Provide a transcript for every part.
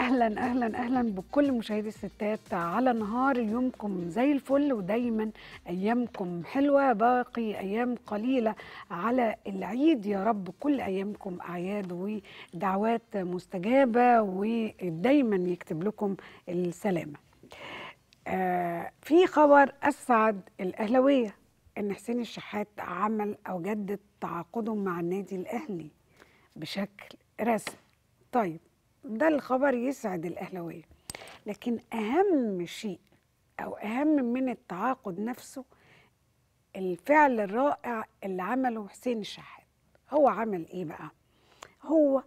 اهلا اهلا اهلا بكل مشاهدي الستات على نهار. يومكم زي الفل ودايما ايامكم حلوه، باقي ايام قليله على العيد. يا رب كل ايامكم اعياد ودعوات مستجابه ودايما يكتب لكم السلامه. في خبر اسعد الاهلاويه ان حسين الشحات عمل او جدد تعاقده مع النادي الاهلي بشكل رسمي. طيب ده الخبر يسعد الاهلاويه، لكن اهم شيء او اهم من التعاقد نفسه الفعل الرائع اللي عمله حسين الشحات. هو عمل ايه بقى؟ هو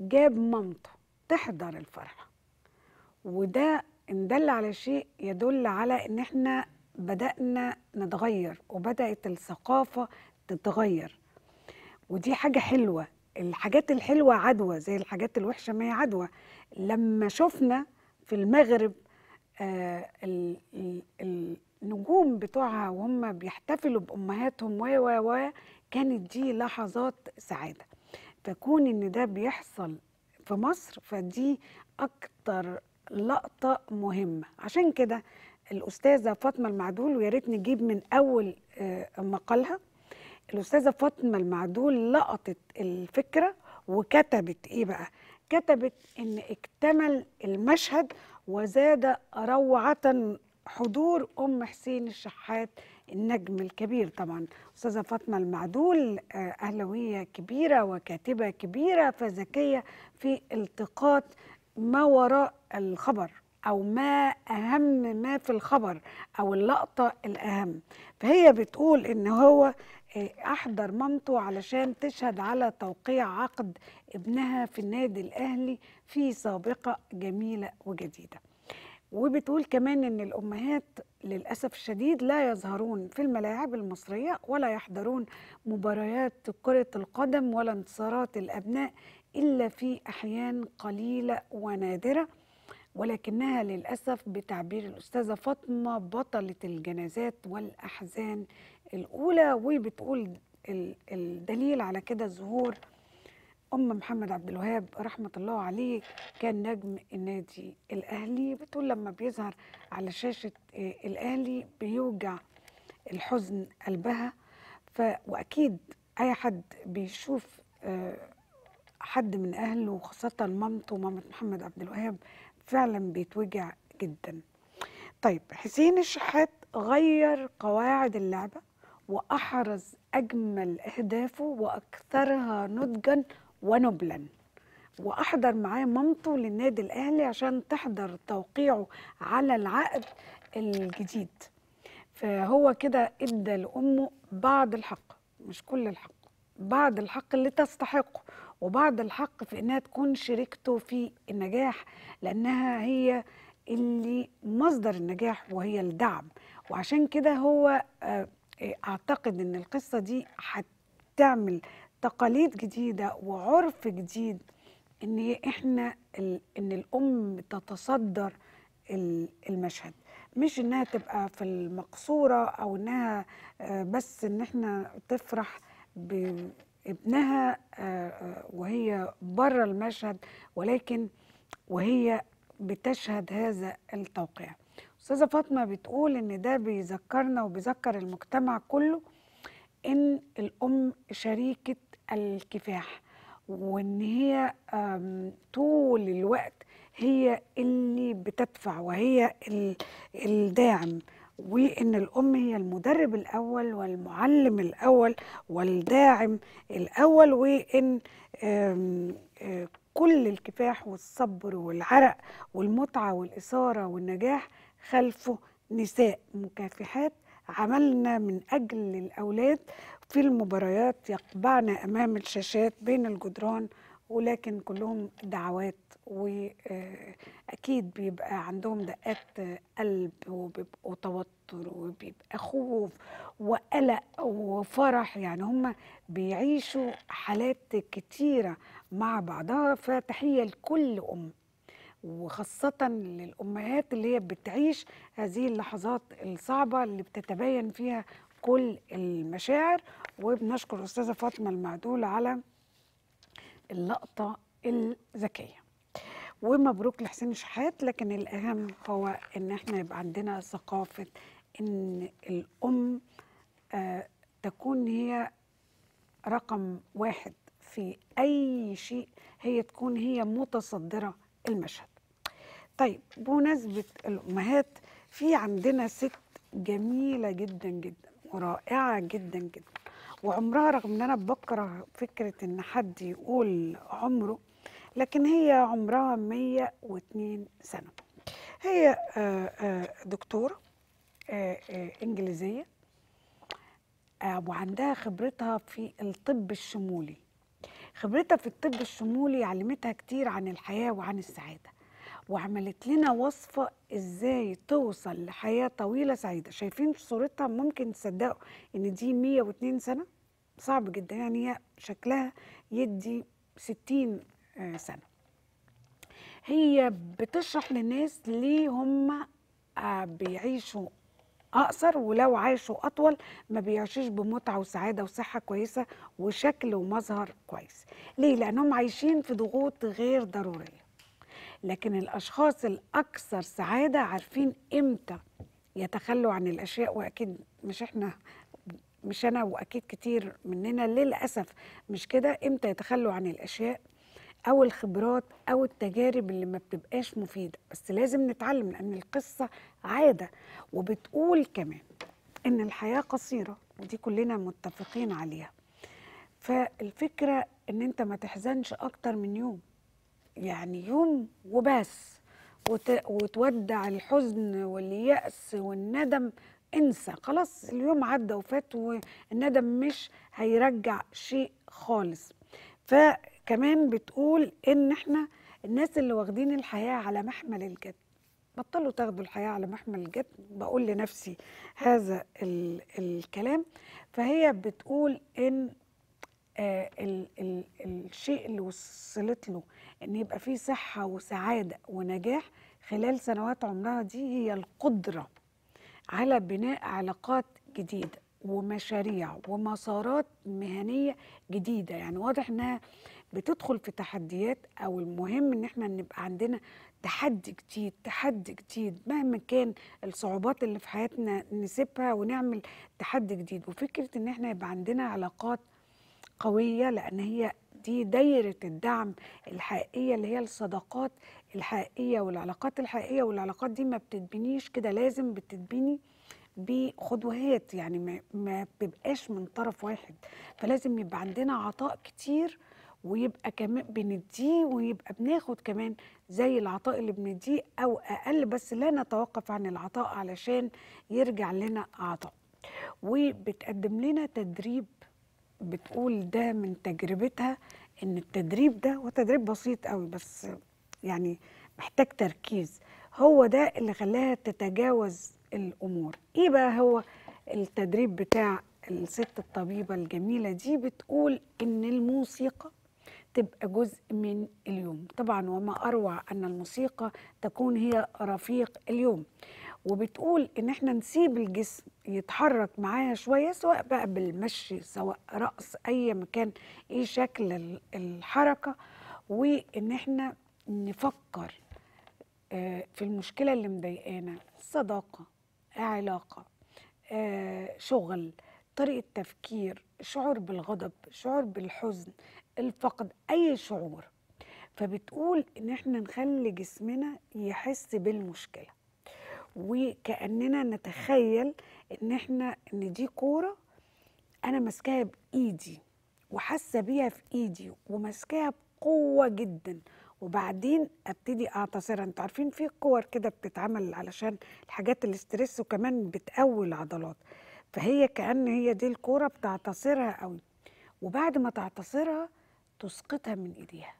جاب مامته تحضر الفرح، وده ان دل على شيء يدل على ان احنا بدأنا نتغير وبدأت الثقافة تتغير، ودي حاجة حلوة. الحاجات الحلوة عدوى زي الحاجات الوحشة، ما هي عدوى. لما شفنا في المغرب النجوم بتوعها وهم بيحتفلوا بأمهاتهم كانت دي لحظات سعادة. فكون إن ده بيحصل في مصر فدي أكتر لقطة مهمة. عشان كده الأستاذة فاطمة المعدول، ويا ريت نجيب من أول مقالها، الأستاذة فاطمة المعدول لقطت الفكرة وكتبت إيه بقى؟ كتبت إن اكتمل المشهد وزاد روعة حضور أم حسين الشحات النجم الكبير. طبعا أستاذة فاطمة المعدول أهلاوية كبيرة وكاتبة كبيرة، فذكية في التقاط ما وراء الخبر أو ما أهم ما في الخبر أو اللقطة الأهم. فهي بتقول إن هو أحضر مامته علشان تشهد على توقيع عقد ابنها في النادي الأهلي في سابقة جميلة وجديدة. وبتقول كمان إن الأمهات للأسف الشديد لا يظهرون في الملاعب المصرية ولا يحضرون مباريات كرة القدم ولا انتصارات الأبناء إلا في أحيان قليلة ونادرة، ولكنها للأسف بتعبير الأستاذة فاطمة بطلة الجنازات والأحزان الأولى. وبتقول الدليل على كده ظهور محمد عبد الوهاب رحمة الله عليه، كان نجم النادي الأهلي. بتقول لما بيظهر على شاشة الأهلي بيوجع الحزن قلبها، وأكيد أي حد بيشوف حد من أهله وخاصة مامته مامة محمد عبد الوهاب فعلا بيتوجع جدا. طيب حسين الشحات غير قواعد اللعبة وأحرز أجمل أهدافه وأكثرها نضجا ونبلا، وأحضر معاه مامته للنادي الأهلي عشان تحضر توقيعه على العقد الجديد. فهو كده إدى لأمه بعض الحق، مش كل الحق، بعض الحق اللي تستحقه، وبعض الحق في إنها تكون شريكته في النجاح، لأنها هي اللي مصدر النجاح وهي الدعم. وعشان كده هو أعتقد إن القصة دي هتعمل تقاليد جديدة وعرف جديد، إن إحنا إن الأم تتصدر المشهد، مش إنها تبقى في المقصورة أو إنها بس إن إحنا تفرح بابنها وهي بره المشهد، ولكن وهي بتشهد هذا التوقيع. أستاذة فاطمة بتقول إن ده بيذكرنا وبيذكر المجتمع كله إن الأم شريكة الكفاح، وإن هي طول الوقت هي اللي بتدفع وهي الداعم، وإن الأم هي المدرب الأول والمعلم الأول والداعم الأول، وإن كل الكفاح والصبر والعرق والمتعة والإثارة والنجاح خلفه نساء مكافحات عملنا من أجل الأولاد في المباريات يقبعنا أمام الشاشات بين الجدران، ولكن كلهم دعوات، وأكيد بيبقى عندهم دقات قلب وبيبقوا توتر وبيبقى خوف وقلق وفرح. يعني هم بيعيشوا حالات كتيرة مع بعضها. فتحية لكل أم، وخاصة للأمهات اللي هي بتعيش هذه اللحظات الصعبة اللي بتتبين فيها كل المشاعر. وبنشكر أستاذة فاطمة المعدول على اللقطة الذكية. ومبروك لحسين الشحات. لكن الأهم هو إن احنا يبقى عندنا ثقافة إن الأم تكون هي رقم واحد في أي شيء، هي تكون هي متصدرة المشهد. طيب بمناسبة الأمهات، في عندنا ست جميلة جدا جدا ورائعة جدا جدا، وعمرها رغم إن أنا بكره فكرة إن حد يقول عمره، لكن هي عمرها 102 سنة. هي دكتورة إنجليزية وعندها خبرتها في الطب الشمولي. خبرتها في الطب الشمولي علمتها كتير عن الحياة وعن السعادة، وعملت لنا وصفة ازاي توصل لحياة طويلة سعيدة. شايفين صورتها؟ ممكن تصدقوا ان دي 102 سنة؟ صعب جدا، يعني هي شكلها يدي 60 سنة. هي بتشرح للناس ليه هم بيعيشوا أقصر، ولو عايشوا أطول ما بيعيشوش بمتعة وسعادة وصحة كويسة وشكل ومظهر كويس. ليه؟ لأنهم عايشين في ضغوط غير ضرورية. لكن الأشخاص الأكثر سعادة عارفين إمتى يتخلوا عن الأشياء، وأكيد مش أنا وأكيد كتير مننا للأسف مش كده. إمتى يتخلوا عن الأشياء أو الخبرات أو التجارب اللي ما بتبقاش مفيدة، بس لازم نتعلم لأن القصة عادة. وبتقول كمان إن الحياة قصيرة، ودي كلنا متفقين عليها. فالفكرة إن أنت ما تحزنش أكتر من يوم، يعني يوم وبس، وتودع الحزن واليأس والندم. انسى خلاص، اليوم عدى وفات، والندم مش هيرجع شيء خالص. فكمان بتقول ان احنا الناس اللي واخدين الحياة على محمل الجد، بطلوا تاخدوا الحياة على محمل الجد. بقول لنفسي هذا الكلام. فهي بتقول ان الشيء اللي وصلت له ان يبقى فيه صحة وسعادة ونجاح خلال سنوات عمرها دي، هي القدرة على بناء علاقات جديدة ومشاريع ومسارات مهنية جديدة. يعني واضح انها بتدخل في تحديات، او المهم ان احنا نبقى عندنا تحدي جديد، تحدي جديد مهما كان الصعوبات اللي في حياتنا نسيبها ونعمل تحدي جديد. وفكرة ان احنا يبقى عندنا علاقات قوية، لأن هي دي دايرة الدعم الحقيقية اللي هي الصداقات الحقيقية والعلاقات الحقيقية. والعلاقات دي ما بتتبنيش كده، لازم بتتبني بخطوات، يعني ما بيبقاش من طرف واحد. فلازم يبقى عندنا عطاء كتير، ويبقى كمان بنديه، ويبقى بناخد كمان زي العطاء اللي بنديه أو أقل، بس لا نتوقف عن العطاء علشان يرجع لنا عطاء. وبتقدم لنا تدريب، بتقول ده من تجربتها ان التدريب ده هو تدريب بسيط قوي، بس يعني محتاج تركيز، هو ده اللي خلاها تتجاوز الامور. ايه بقى هو التدريب بتاع الست الطبيبة الجميلة دي؟ بتقول ان الموسيقى تبقى جزء من اليوم، طبعا وما اروع ان الموسيقى تكون هي رفيق اليوم. وبتقول ان احنا نسيب الجسم يتحرك معاها شويه، سواء بقى بالمشي، سواء رقص، اي مكان، ايه شكل الحركه. وان احنا نفكر في المشكله اللي مضايقانا، صداقه، علاقه، شغل، طريقه تفكير، شعور بالغضب، شعور بالحزن، الفقد، اي شعور. فبتقول ان احنا نخلي جسمنا يحس بالمشكله، وكأننا نتخيل ان احنا ان دي كورة انا ماسكاها بايدي وحاسه بيها في ايدي وماسكاها بقوه جدا، وبعدين ابتدي اعتصرها. انتوا عارفين في كور كده بتتعمل علشان الحاجات الاسترس، وكمان بتقوي العضلات. فهي كأن هي دي الكورة بتعتصرها قوي، وبعد ما تعتصرها تسقطها من ايديها.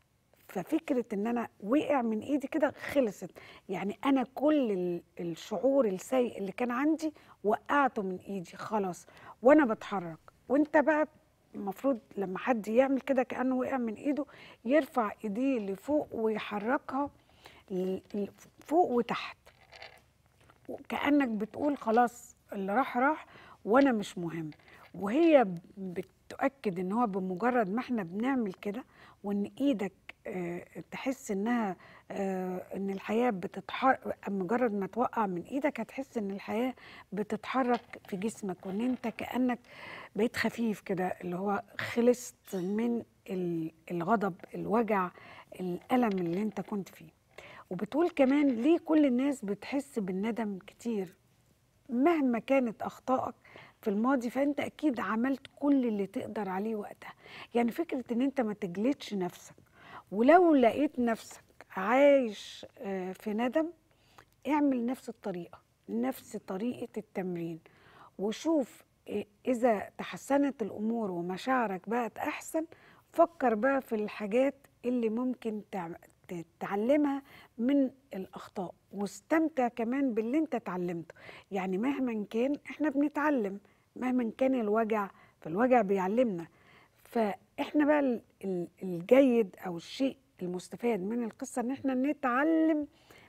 ففكرة ان انا وقع من ايدي كده خلصت، يعني انا كل الشعور السيء اللي كان عندي وقعته من ايدي خلاص وانا بتحرك. وانت بقى المفروض لما حد يعمل كده كأنه وقع من ايده، يرفع ايديه لفوق ويحركها فوق وتحت، كأنك بتقول خلاص اللي راح راح وانا مش مهم. وهي بتؤكد ان هو بمجرد ما احنا بنعمل كده، وان ايدك تحس انها ان الحياه بتتحرك، مجرد ما توقع من ايدك هتحس ان الحياه بتتحرك في جسمك، وان انت كانك بقيت خفيف كده، اللي هو خلصت من الغضب، الوجع، الالم اللي انت كنت فيه. وبتقول كمان ليه كل الناس بتحس بالندم كتير؟ مهما كانت اخطائك في الماضي فانت اكيد عملت كل اللي تقدر عليه وقتها. يعني فكره ان انت ما تجلدش نفسك، ولو لقيت نفسك عايش في ندم اعمل نفس الطريقه، نفس طريقه التمرين، وشوف اذا تحسنت الامور ومشاعرك بقت احسن فكر بقى في الحاجات اللي ممكن تتعلمها من الاخطاء، واستمتع كمان باللي انت اتعلمته. يعني مهما كان احنا بنتعلم، مهما كان الوجع فالوجع بيعلمنا، فاحنا بقى الجيد او الشيء المستفاد من القصه ان احنا نتعلم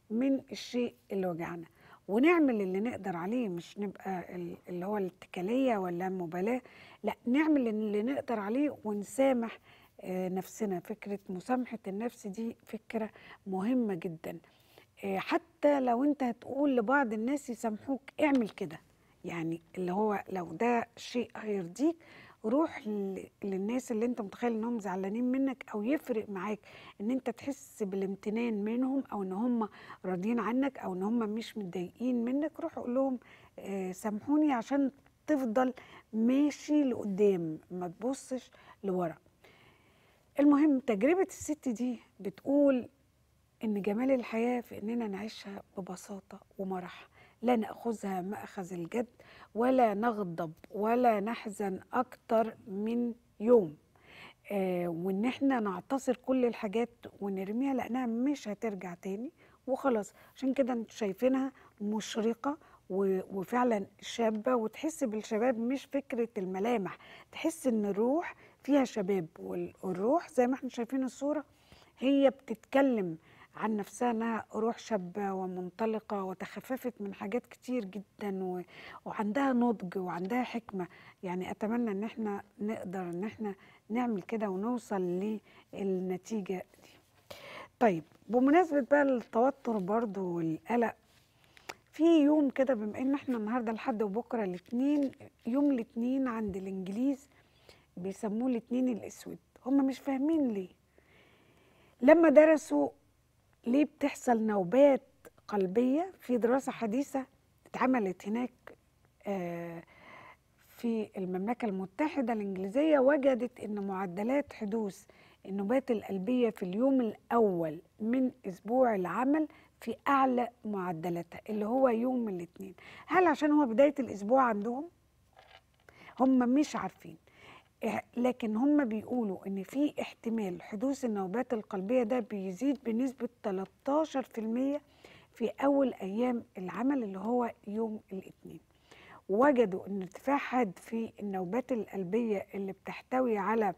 من الشيء اللي وجعنا ونعمل اللي نقدر عليه، مش نبقى اللي هو الاتكاليه ولا مبالاه، لا نعمل اللي نقدر عليه ونسامح نفسنا. فكرة مسامحة النفس دي فكرة مهمة جدا، حتى لو انت هتقول لبعض الناس يسامحوك اعمل كده، يعني اللي هو لو ده شيء هيرضيك روح للناس اللي انت متخيل انهم زعلانين منك او يفرق معاك ان انت تحس بالامتنان منهم او ان هم راضيين عنك او ان هم مش متضايقين منك، روح قول لهم سامحوني، عشان تفضل ماشي لقدام ما تبصش لورا. المهم تجربة الست دي بتقول إن جمال الحياة في إننا نعيشها ببساطة ومرح، لا نأخذها مأخذ الجد ولا نغضب ولا نحزن أكتر من يوم، وإن إحنا نعتصر كل الحاجات ونرميها لأنها مش هترجع تاني وخلاص. عشان كده أنتوا شايفينها مشرقة وفعلا شابة، وتحس بالشباب، مش فكرة الملامح، تحس إن الروح فيها شباب، والروح زي ما احنا شايفين الصورة هي بتتكلم عن نفسها انها روح شابة ومنطلقة وتخففت من حاجات كتير جدا وعندها نضج وعندها حكمة. يعني اتمنى ان احنا نقدر ان احنا نعمل كده ونوصل للنتيجة دي. طيب بمناسبة بقى التوتر برضو والقلق، في يوم كده بما ان احنا النهاردة الحد وبكرة الاثنين، يوم الاثنين عند الانجليز بيسموه الاثنين الاسود. هم مش فاهمين ليه، لما درسوا ليه بتحصل نوبات قلبيه، في دراسه حديثه اتعملت هناك في المملكه المتحده الانجليزيه، وجدت ان معدلات حدوث النوبات القلبيه في اليوم الاول من اسبوع العمل في اعلى معدلاتها، اللي هو يوم الاثنين. هل عشان هو بدايه الاسبوع عندهم؟ هم مش عارفين، لكن هم بيقولوا ان في احتمال حدوث النوبات القلبيه ده بيزيد بنسبه 13% في اول ايام العمل اللي هو يوم الاثنين. وجدوا ان ارتفاع حاد في النوبات القلبيه اللي بتحتوي على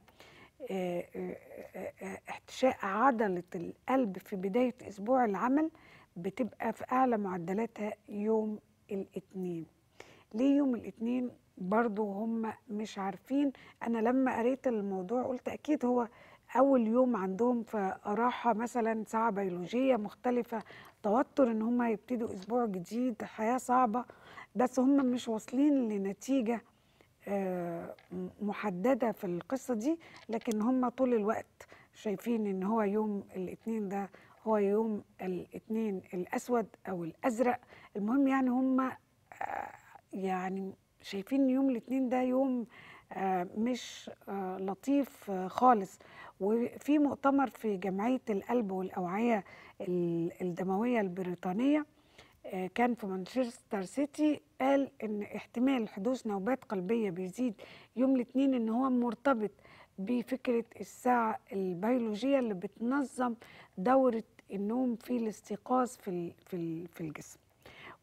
احتشاء عضله القلب في بدايه اسبوع العمل بتبقى في اعلى معدلاتها يوم الاثنين. ليه يوم الاثنين؟ برضو هم مش عارفين. أنا لما قريت الموضوع قلت أكيد هو أول يوم عندهم، فراحة مثلا ساعة بيولوجية مختلفة، توتر إن هم هيبتدوا أسبوع جديد، حياة صعبة، بس هم مش واصلين لنتيجة محددة في القصة دي، لكن هم طول الوقت شايفين إن هو يوم الاثنين ده هو يوم الاثنين الأسود أو الأزرق. المهم يعني هم يعني شايفين يوم الاثنين ده يوم مش لطيف خالص. وفي مؤتمر في جمعية القلب والأوعية الدموية البريطانية كان في مانشستر سيتي، قال إن احتمال حدوث نوبات قلبية بيزيد يوم الاثنين، إن هو مرتبط بفكرة الساعة البيولوجية اللي بتنظم دورة النوم في الاستيقاظ في الجسم.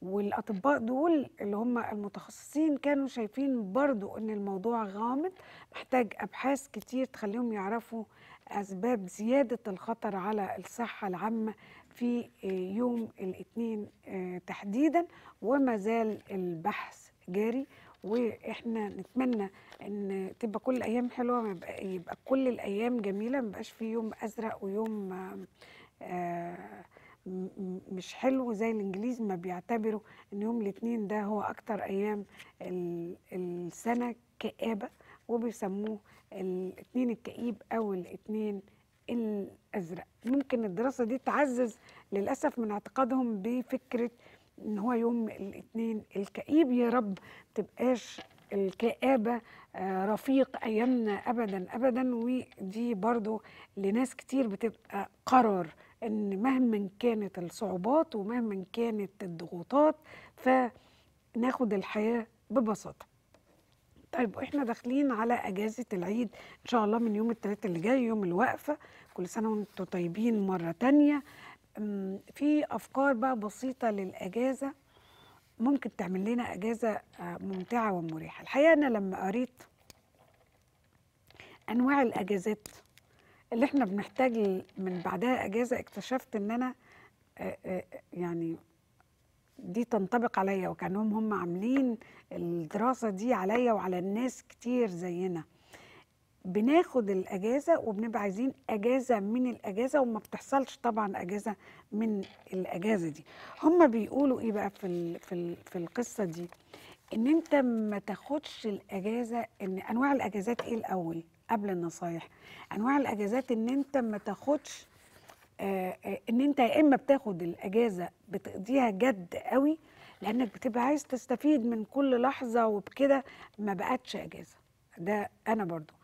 والأطباء دول اللي هم المتخصصين كانوا شايفين برضو إن الموضوع غامض، محتاج أبحاث كتير تخليهم يعرفوا أسباب زيادة الخطر على الصحة العامة في يوم الاثنين تحديدا، وما زال البحث جاري. واحنا نتمنى ان تبقى كل الايام حلوه، يبقى كل الايام جميله، ما يبقاش في يوم ازرق ويوم مش حلو. زي الانجليز ما بيعتبروا ان يوم الاثنين ده هو اكتر ايام السنه كآبه، وبيسموه الاثنين الكئيب او الاثنين الازرق. ممكن الدراسه دي تعزز للاسف من اعتقادهم بفكره ان هو يوم الاثنين الكئيب. يا رب تبقاش الكآبه رفيق ايامنا ابدا ابدا. ودي برضو لناس كتير بتبقى قرار ان مهما كانت الصعوبات ومهما كانت الضغوطات فناخد الحياه ببساطه. طيب احنا داخلين على اجازه العيد ان شاء الله من يوم الثلاثاء اللي جاي يوم الوقفه. كل سنه وانتم طيبين مره تانيه. في افكار بقى بسيطه للاجازه ممكن تعمل لنا اجازه ممتعه ومريحه. الحقيقه انا لما قريت انواع الاجازات اللي احنا بنحتاج من بعدها اجازه اكتشفت ان انا يعني دي تنطبق عليا، وكانهم هم عاملين الدراسه دي عليا وعلى الناس كتير زينا. بناخد الاجازه وبنبقى عايزين اجازه من الاجازه، وما بتحصلش طبعا اجازه من الاجازه دي. هم بيقولوا ايه بقى في القصه دي؟ ان انت ما تاخدش الاجازه. ان انواع الاجازات ايه الاول قبل النصايح؟ انواع الاجازات ان انت ما تاخدش ان انت يا اما بتاخد الاجازه بتقضيها جد قوي لانك بتبقى عايز تستفيد من كل لحظه وبكده ما بقتش اجازه، ده انا برضو.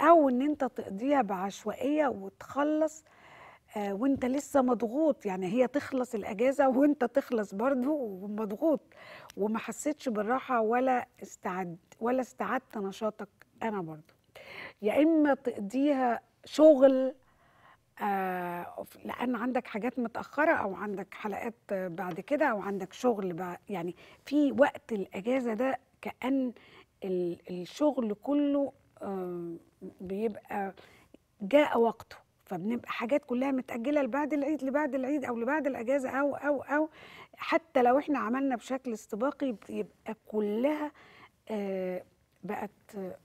او ان انت تقضيها بعشوائيه وتخلص وانت لسه مضغوط، يعني هي تخلص الاجازه وانت تخلص برضو ومضغوط وما حسيتش بالراحه ولا استعدت نشاطك، انا برضو. يا اما تقضيها شغل لان عندك حاجات متاخره او عندك حلقات بعد كده او عندك شغل بقى، يعني في وقت الاجازه ده كأن الشغل كله بيبقى جاء وقته، فبنبقى حاجات كلها متأجلة لبعد العيد أو لبعد الأجازة أو حتى لو احنا عملنا بشكل استباقي بيبقى كلها بقت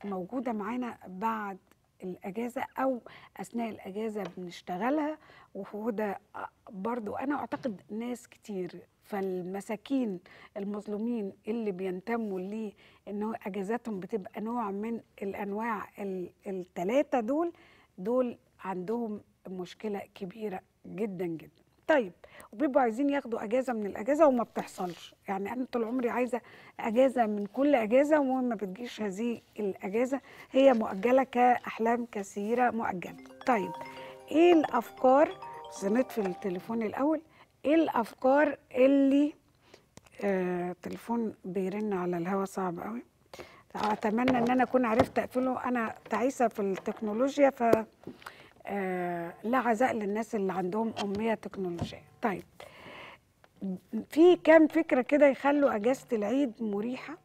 موجودة معانا بعد الأجازة أو أثناء الأجازة بنشتغلها. وده برضو أنا أعتقد ناس كتير، فالمساكين المظلومين اللي بينتموا ليه إنه أجازاتهم بتبقى نوع من الأنواع الثلاثة دول عندهم مشكلة كبيرة جدا جدا. طيب وبيبقوا عايزين ياخدوا أجازة من الأجازة وما بتحصلش، يعني أنا طول عمري عايزة أجازة من كل أجازة وما بتجيش هذه الأجازة، هي مؤجلة كأحلام كثيرة مؤجلة. طيب إيه الأفكار؟ زنيت في التليفون الأول. ايه الافكار اللي تليفون بيرن على الهوا صعب قوي، اتمنى ان انا اكون عرفت اقفله. انا تعيسه في التكنولوجيا ف لا عزاء للناس اللي عندهم اميه تكنولوجيه. طيب في كام فكره كده يخلوا اجازه العيد مريحه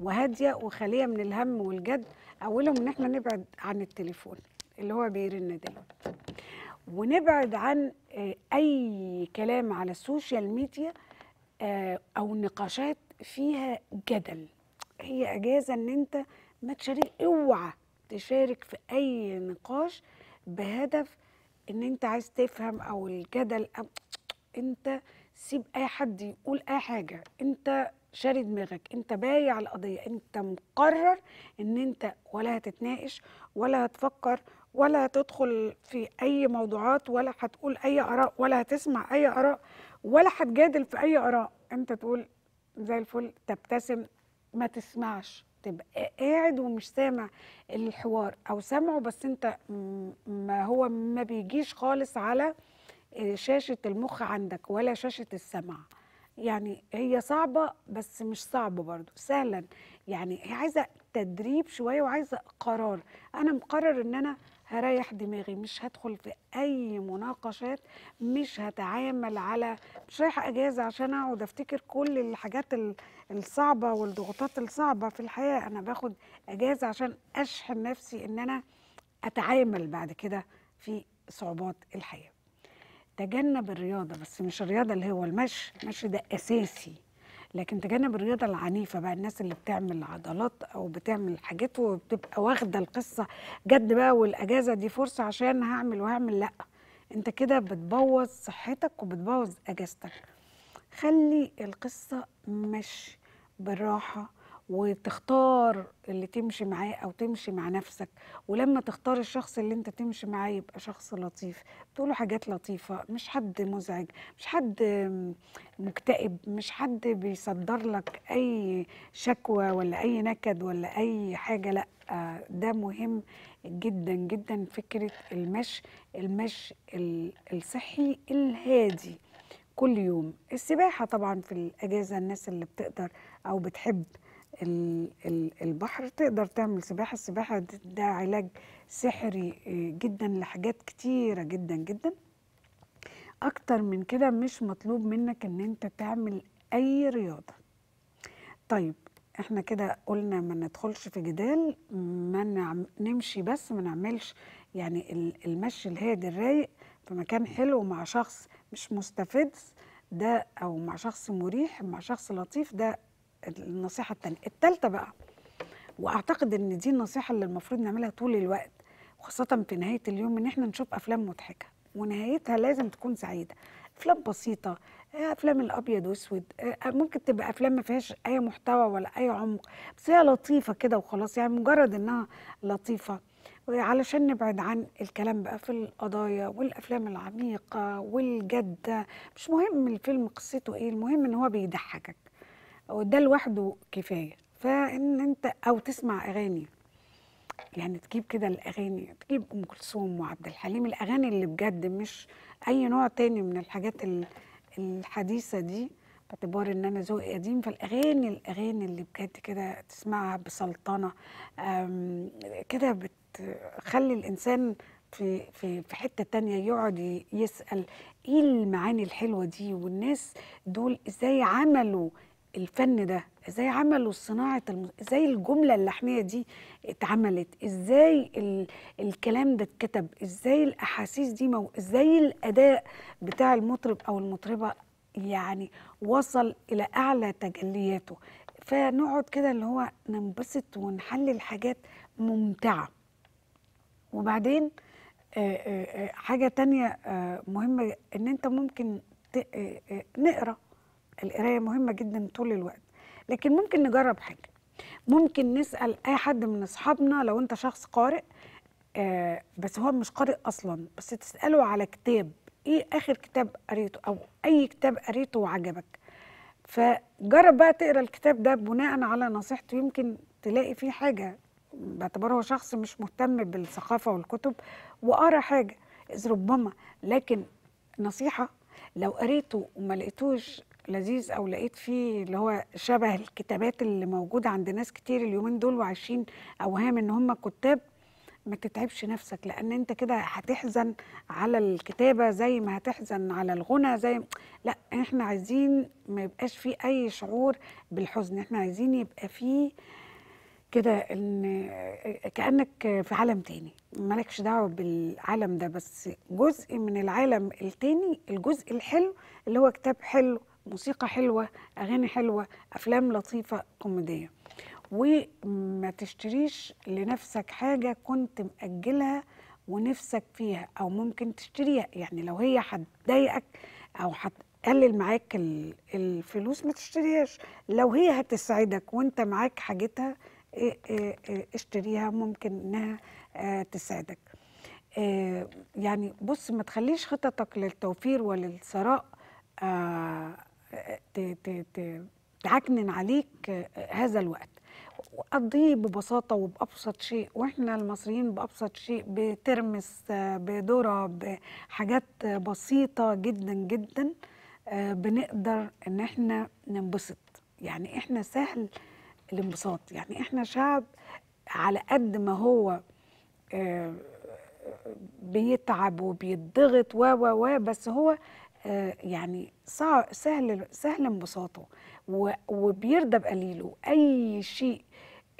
وهاديه وخاليه من الهم والجد. اولهم ان احنا نبعد عن التليفون اللي هو بيرن دلوقتي، ونبعد عن أي كلام على السوشيال ميديا أو نقاشات فيها جدل. هي أجازة إن أنت ما تشارك، أوعى تشارك في أي نقاش بهدف إن أنت عايز تفهم أو الجدل، أو أنت سيب أي حد يقول أي حاجة. أنت شاري دماغك، أنت بايع القضية، أنت مقرر إن أنت ولا هتتناقش ولا هتفكر ولا هتدخل في أي موضوعات ولا هتقول أي آراء ولا هتسمع أي آراء ولا هتجادل في أي آراء. أنت تقول زي الفل، تبتسم، ما تسمعش، تبقى قاعد ومش سامع الحوار أو سامعه بس أنت ما هو ما بيجيش خالص على شاشة المخ عندك ولا شاشة السمع. يعني هي صعبة بس مش صعبة برضو، سهلا. يعني هي عايزة تدريب شوية وعايزة قرار. أنا مقرر إن أنا هريح دماغي، مش هدخل في أي مناقشات، مش هتعامل على، مش رايحة أجازة عشان أقعد أفتكر كل الحاجات الصعبة والضغوطات الصعبة في الحياة. أنا باخد أجازة عشان أشحن نفسي إن أنا أتعامل بعد كده في صعوبات الحياة. تجنب الرياضة، بس مش الرياضة اللي هو المشي، المشي ده أساسي. لكن تجنب الرياضه العنيفه بقى، الناس اللي بتعمل عضلات او بتعمل حاجات وبتبقى واخده القصه جد بقى، والاجازه دي فرصه عشان هعمل وهعمل. لا، انت كده بتبوظ صحتك وبتبوظ اجازتك. خلي القصه مش بالراحه، وتختار اللي تمشي معاه او تمشي مع نفسك. ولما تختار الشخص اللي انت تمشي معاه يبقى شخص لطيف، تقوله حاجات لطيفه، مش حد مزعج، مش حد مكتئب، مش حد بيصدر لك اي شكوى ولا اي نكد ولا اي حاجه. لا، ده مهم جدا جدا. فكره المشي الصحي الهادي كل يوم، السباحه طبعا في الاجازه، الناس اللي بتقدر او بتحب البحر تقدر تعمل سباحة. السباحة ده علاج سحري جدا لحاجات كتيرة جدا جدا. أكتر من كده مش مطلوب منك إن أنت تعمل أي رياضة. طيب إحنا كده قلنا ما ندخلش في جدال، ما نمشي بس، ما نعملش يعني المشي الهادي الرايق في مكان حلو مع شخص مش مستفز ده، أو مع شخص مريح، مع شخص لطيف. ده النصيحة التانية. التالتة بقى، وأعتقد إن دي النصيحة اللي المفروض نعملها طول الوقت وخاصة في نهاية اليوم، إن إحنا نشوف أفلام مضحكة ونهايتها لازم تكون سعيدة. أفلام بسيطة، أفلام الأبيض وأسود، ممكن تبقى أفلام ما فيهاش أي محتوى ولا أي عمق، بس هي لطيفة كده وخلاص، يعني مجرد إنها لطيفة، علشان نبعد عن الكلام بقى في القضايا والأفلام العميقة والجد. مش مهم الفيلم قصته إيه، المهم إن هو بيضحكك وده لوحده كفايه. فان انت او تسمع اغاني، يعني تجيب كده الاغاني، تجيب ام كلثوم وعبد الحليم، الاغاني اللي بجد، مش اي نوع تاني من الحاجات الحديثه دي، باعتبار ان انا ذوقي قديم. فالاغاني اللي بجد كده تسمعها بسلطنه كده، بتخلي الانسان في حته تانية، يقعد يسال ايه المعاني الحلوه دي، والناس دول ازاي عملوا الفن ده، ازاي عملوا صناعه ازاي الجمله اللحنيه دي اتعملت، ازاي الكلام ده اتكتب، ازاي الاحاسيس دي، ازاي الاداء بتاع المطرب او المطربه يعني وصل الى اعلى تجلياته. فنقعد كده اللي هو ننبسط ونحلل حاجات ممتعه. وبعدين حاجه تانية مهمه، ان انت ممكن نقرا. القرايه مهمه جدا طول الوقت، لكن ممكن نجرب حاجه، ممكن نسال اي حد من اصحابنا لو انت شخص قارئ بس هو مش قارئ اصلا، بس تساله على كتاب، ايه اخر كتاب قريته او اي كتاب قريته وعجبك، فجرب بقى تقرا الكتاب ده بناء على نصيحته، يمكن تلاقي فيه حاجه. باعتباره هو شخص مش مهتم بالثقافه والكتب وقرا حاجه، اذ ربما. لكن نصيحه، لو قريته وما لقيتوش لذيذ او لقيت فيه اللي هو شبه الكتابات اللي موجوده عند ناس كتير اليومين دول وعايشين اوهام ان هم كتاب، ما تتعبش نفسك، لان انت كده هتحزن على الكتابه زي ما هتحزن على الغنى. لا، احنا عايزين ما يبقاش فيه اي شعور بالحزن، احنا عايزين يبقى فيه كده ان كانك في عالم تاني، مالكش دعوه بالعالم ده، بس جزء من العالم التاني، الجزء الحلو اللي هو كتاب حلو، موسيقى حلوة، أغاني حلوة، أفلام لطيفة، كوميدية. وما تشتريش لنفسك حاجة كنت مأجلها ونفسك فيها، أو ممكن تشتريها، يعني لو هي هتضايقك أو هتقلل معاك الفلوس ما تشتريهاش. لو هي هتسعدك وأنت معاك حاجتها اشتريها، ممكن إنها تسعدك. يعني بص، ما تخليش خططك للتوفير وللثراء تعكنن عليك هذا الوقت، قضيه ببساطه وبابسط شيء. واحنا المصريين بابسط شيء، بترمس، بذره، بحاجات بسيطه جدا جدا بنقدر ان احنا ننبسط. يعني احنا سهل الانبساط، يعني احنا شعب على قد ما هو بيتعب وبيتضغط بس هو يعني سهل انبساطه وبيرضى بقليله. اي شيء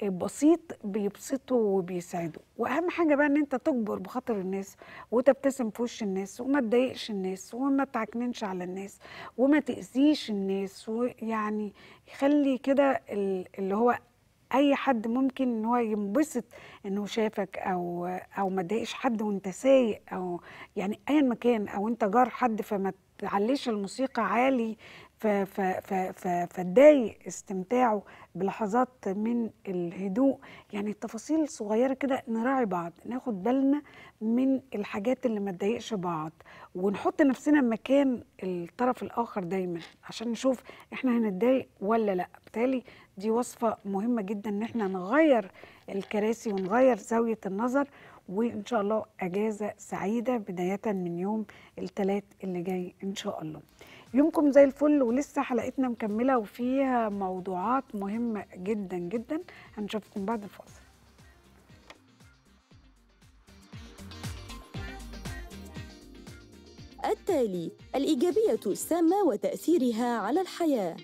بسيط بيبسطه وبيساعده. واهم حاجه بقى ان انت تكبر بخاطر الناس وتبتسم في وش الناس وما تضايقش الناس وما تعكننش على الناس وما تاذيش الناس، ويعني يخلي كده اللي هو اي حد ممكن ان هو ينبسط انه شافك او ما تضايقش حد وانت سايق، او يعني ايا ما كان، او انت جار حد فما تعليش الموسيقى عالي فتضايق استمتاعه بلحظات من الهدوء. يعني التفاصيل الصغيره كده نراعي بعض، ناخد بالنا من الحاجات اللي ما تضايقش بعض، ونحط نفسنا مكان الطرف الاخر دايما عشان نشوف احنا هنتضايق ولا لا. بالتالي دي وصفه مهمه جدا ان احنا نغير الكراسي ونغير زاويه النظر. وان شاء الله اجازه سعيده بدايه من يوم الثلاث اللي جاي ان شاء الله. يومكم زي الفل، ولسه حلقتنا مكمله وفيها موضوعات مهمه جدا جدا. هنشوفكم بعد الفاصل. التالي: الإيجابية السامة وتأثيرها على الحياة.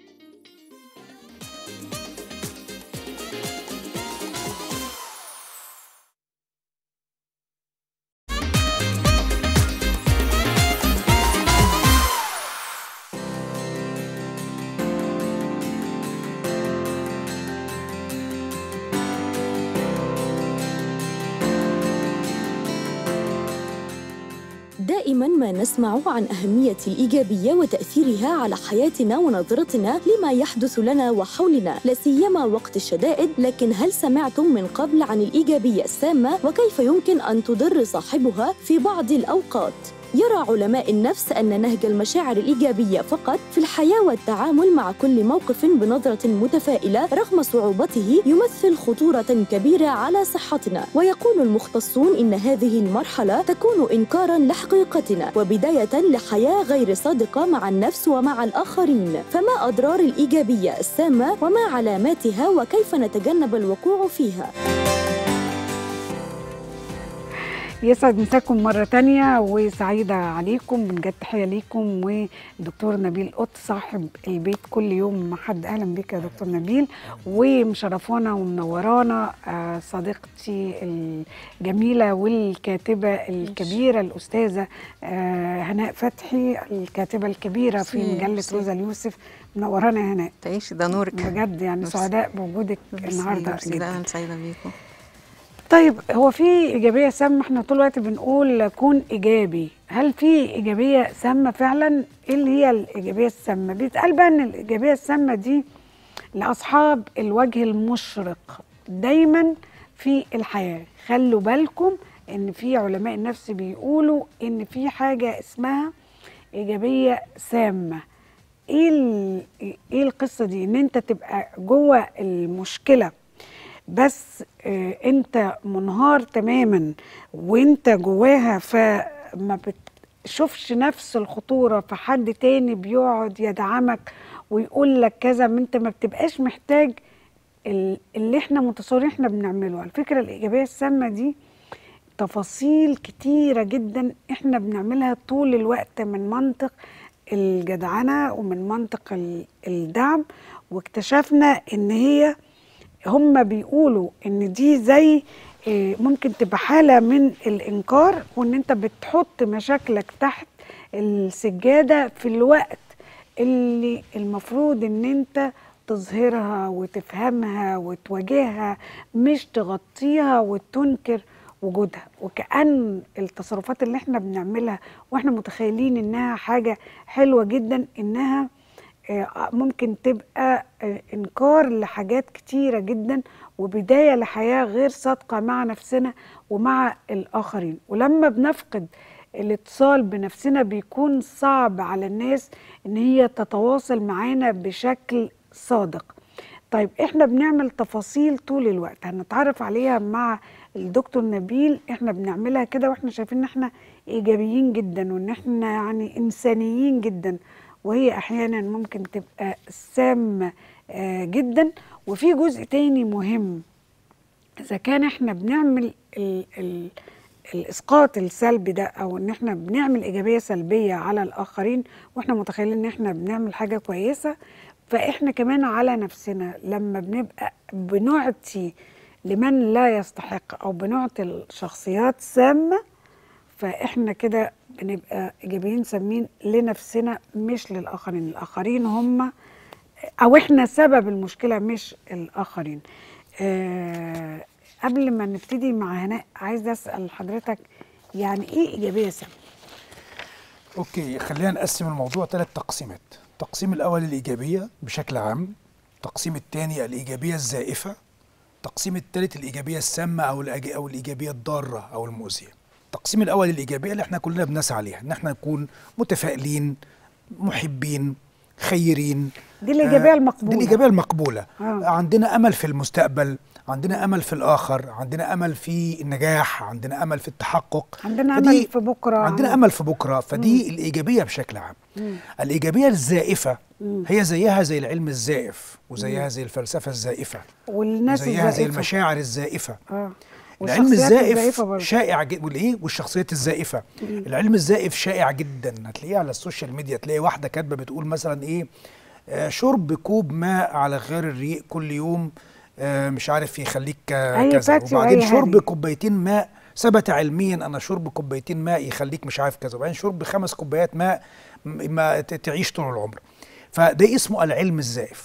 دائما ما نسمع عن أهمية الإيجابية وتأثيرها على حياتنا ونظرتنا لما يحدث لنا وحولنا، لا سيما وقت الشدائد. لكن هل سمعتم من قبل عن الإيجابية السامة وكيف يمكن أن تضر صاحبها في بعض الأوقات؟ يرى علماء النفس أن نهج المشاعر الإيجابية فقط في الحياة والتعامل مع كل موقف بنظرة متفائلة رغم صعوبته يمثل خطورة كبيرة على صحتنا. ويقول المختصون إن هذه المرحلة تكون إنكاراً لحقيقتنا وبداية لحياة غير صادقة مع النفس ومع الآخرين. فما أضرار الإيجابية السامة وما علاماتها وكيف نتجنب الوقوع فيها؟ يسعد مساكم مرة تانية وسعيدة عليكم، بنجد تحية ليكم والدكتور نبيل القط صاحب البيت كل يوم مع حد. أهلا بك يا دكتور نبيل، ومشرفانا ومنورانا صديقتي الجميلة والكاتبة الكبيرة الأستاذة هناء فتحي، الكاتبة الكبيرة في مجلة روزا اليوسف. منورانا يا هناء. تعيشي، ده نورك بجد، يعني سعداء بوجودك النهارده جدا. أهلا، سعيدة بيكم. طيب، هو في إيجابية سامة؟ احنا طول الوقت بنقول كون إيجابي، هل في إيجابية سامة فعلا؟ ايه اللي هي الإيجابية السامة؟ بيتقال بقى ان الإيجابية السامة دي لأصحاب الوجه المشرق دايما في الحياة. خلوا بالكم ان في علماء النفس بيقولوا ان في حاجة اسمها إيجابية سامة. ايه القصة دي؟ ان انت تبقى جوه المشكلة بس انت منهار تماما وانت جواها، فما بتشوفش نفس الخطورة، فحد تاني بيقعد يدعمك ويقول لك كذا، ما انت ما بتبقاش محتاج اللي احنا متصورين احنا بنعمله. على فكرة الإيجابية السامة دي تفاصيل كتيرة جدا احنا بنعملها طول الوقت من منطق الجدعنة ومن منطق الدعم، واكتشفنا ان هي هم بيقولوا ان دي زي ممكن تبقى حالة من الإنكار، وان انت بتحط مشاكلك تحت السجادة في الوقت اللي المفروض ان انت تظهرها وتفهمها وتواجهها، مش تغطيها وتنكر وجودها. وكأن التصرفات اللي احنا بنعملها واحنا متخيلين انها حاجة حلوة جدا، انها ممكن تبقى إنكار لحاجات كتيرة جدا وبداية لحياة غير صادقة مع نفسنا ومع الآخرين. ولما بنفقد الاتصال بنفسنا بيكون صعب على الناس إن هي تتواصل معانا بشكل صادق. طيب، إحنا بنعمل تفاصيل طول الوقت هنتعرف عليها مع الدكتور نبيل، إحنا بنعملها كده وإحنا شايفين إن إحنا إيجابيين جدا وإن إحنا يعني إنسانيين جدا، وهي أحياناً ممكن تبقى سامة جداً. وفي جزء تاني مهم، إذا كان إحنا بنعمل الإسقاط السلبي ده، أو إن إحنا بنعمل إيجابية سلبية على الآخرين وإحنا متخيلين إن إحنا بنعمل حاجة كويسة، فإحنا كمان على نفسنا لما بنبقى بنعطي لمن لا يستحق أو بنعطي الشخصيات سامة، فإحنا كده بنبقى إيجابيين سامين لنفسنا مش للآخرين. الآخرين هم أو إحنا سبب المشكلة مش الآخرين. قبل ما نبتدي مع هناء عايز أسأل حضرتك يعني إيه إيجابية سامة؟ أوكي، خلينا نقسم الموضوع 3 تقسيمات. التقسيم الأول الإيجابية بشكل عام، التقسيم الثاني الإيجابية الزائفة، التقسيم الثالث الإيجابية السامة أو الإيجابية الضارة أو المؤذية. التقسيم الأول الإيجابية اللي احنا كلنا بنسعى عليها، إن احنا نكون متفائلين محبين خيرين، دي الإيجابية المقبولة. دي الإيجابية المقبولة. عندنا أمل في المستقبل، عندنا أمل في الآخر، عندنا أمل في النجاح، عندنا أمل في التحقق، عندنا أمل في بكرة، عندنا أمل في بكرة. فدي الإيجابية بشكل عام. الإيجابية الزائفة هي زيها زي العلم الزائف، وزيها زي الفلسفة الزائفة، والناس زيها زي المشاعر الزائفة. العلم الزائف شائع جدا، والشخصيات الزائفة. العلم الزائف شائع جدا، هتلاقيه على السوشيال ميديا، تلاقي واحدة كاتبة بتقول مثلا إيه، شرب كوب ماء على غير الريق كل يوم مش عارف يخليك كذا، وبعدين شرب كوبايتين ماء ثبت علميا أن شرب كوبايتين ماء يخليك مش عارف كذا، وبعدين شرب 5 كوبايات ماء ما تعيش طول العمر. فده اسمه العلم الزائف.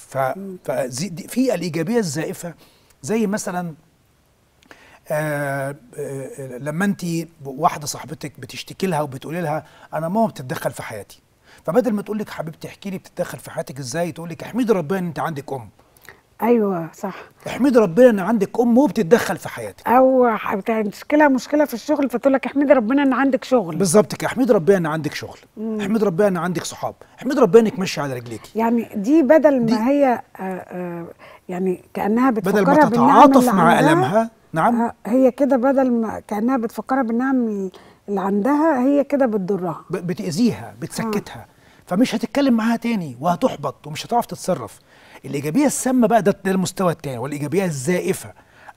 في الإيجابية الزائفة زي مثلا لما انت واحده صاحبتك بتشتكي لها وبتقولي لها انا ماما بتتدخل في حياتي، فبدل ما تقول لك حبيبتي احكي لي بتتدخل في حياتك ازاي، تقول لك احمدي ربنا ان انت عندك ام. ايوه صح، احمدي ربنا ان عندك ام وبتتدخل في حياتك. او مشكله في الشغل فتقول لك احمدي ربنا ان عندك شغل. بالظبط كده، احمدي ربنا ان عندك شغل، احمدي ربنا ان عندك صحاب، احمدي ربنا انك ماشيه على رجليكي. يعني دي بدل ما هي يعني كانها بتفكرها بدل ما تتعاطف مع ألمها، نعم هي كده، بدل ما كأنها بتفكرها بالنعم اللي عندها، هي كده بتضرها بتأذيها بتسكتها، فمش هتتكلم معاها تاني وهتحبط ومش هتعرف تتصرف. الإيجابية السامة بقى ده المستوى التاني، والإيجابية الزائفة.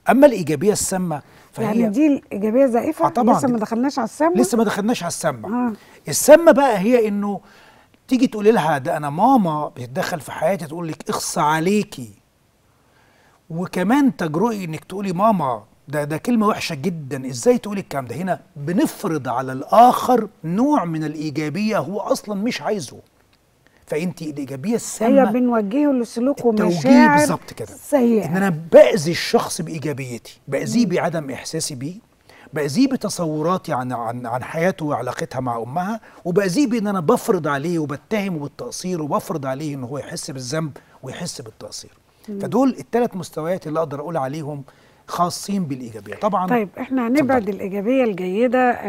أما الإيجابية السامة فهي يعني دي الإيجابية الزائفة. طبعا لسه ما دخلناش على السامة، السامة بقى هي إنه تيجي تقولي لها ده أنا ماما بتتدخل في حياتي، تقول لك إخص عليكي، وكمان تجرؤي انك تقولي ماما ده كلمه وحشه جدا، ازاي تقولي الكلام ده. هنا بنفرض على الاخر نوع من الايجابيه هو اصلا مش عايزه. فانت الايجابيه السامه هي بنوجهه لسلوك ومشاعر بالظبط كده سيئه، ان انا باذي الشخص بايجابيتي، باذيه بعدم احساسي بيه، باذيه بتصوراتي عن حياته وعلاقتها مع امها، وباذيه بان انا بفرض عليه وبتهمه بالتقصير، وبفرض عليه ان هو يحس بالذنب ويحس بالتقصير. فدول ال3 مستويات اللي اقدر اقول عليهم خاصين بالايجابيه. طبعا طيب احنا هنبعد الايجابيه الجيده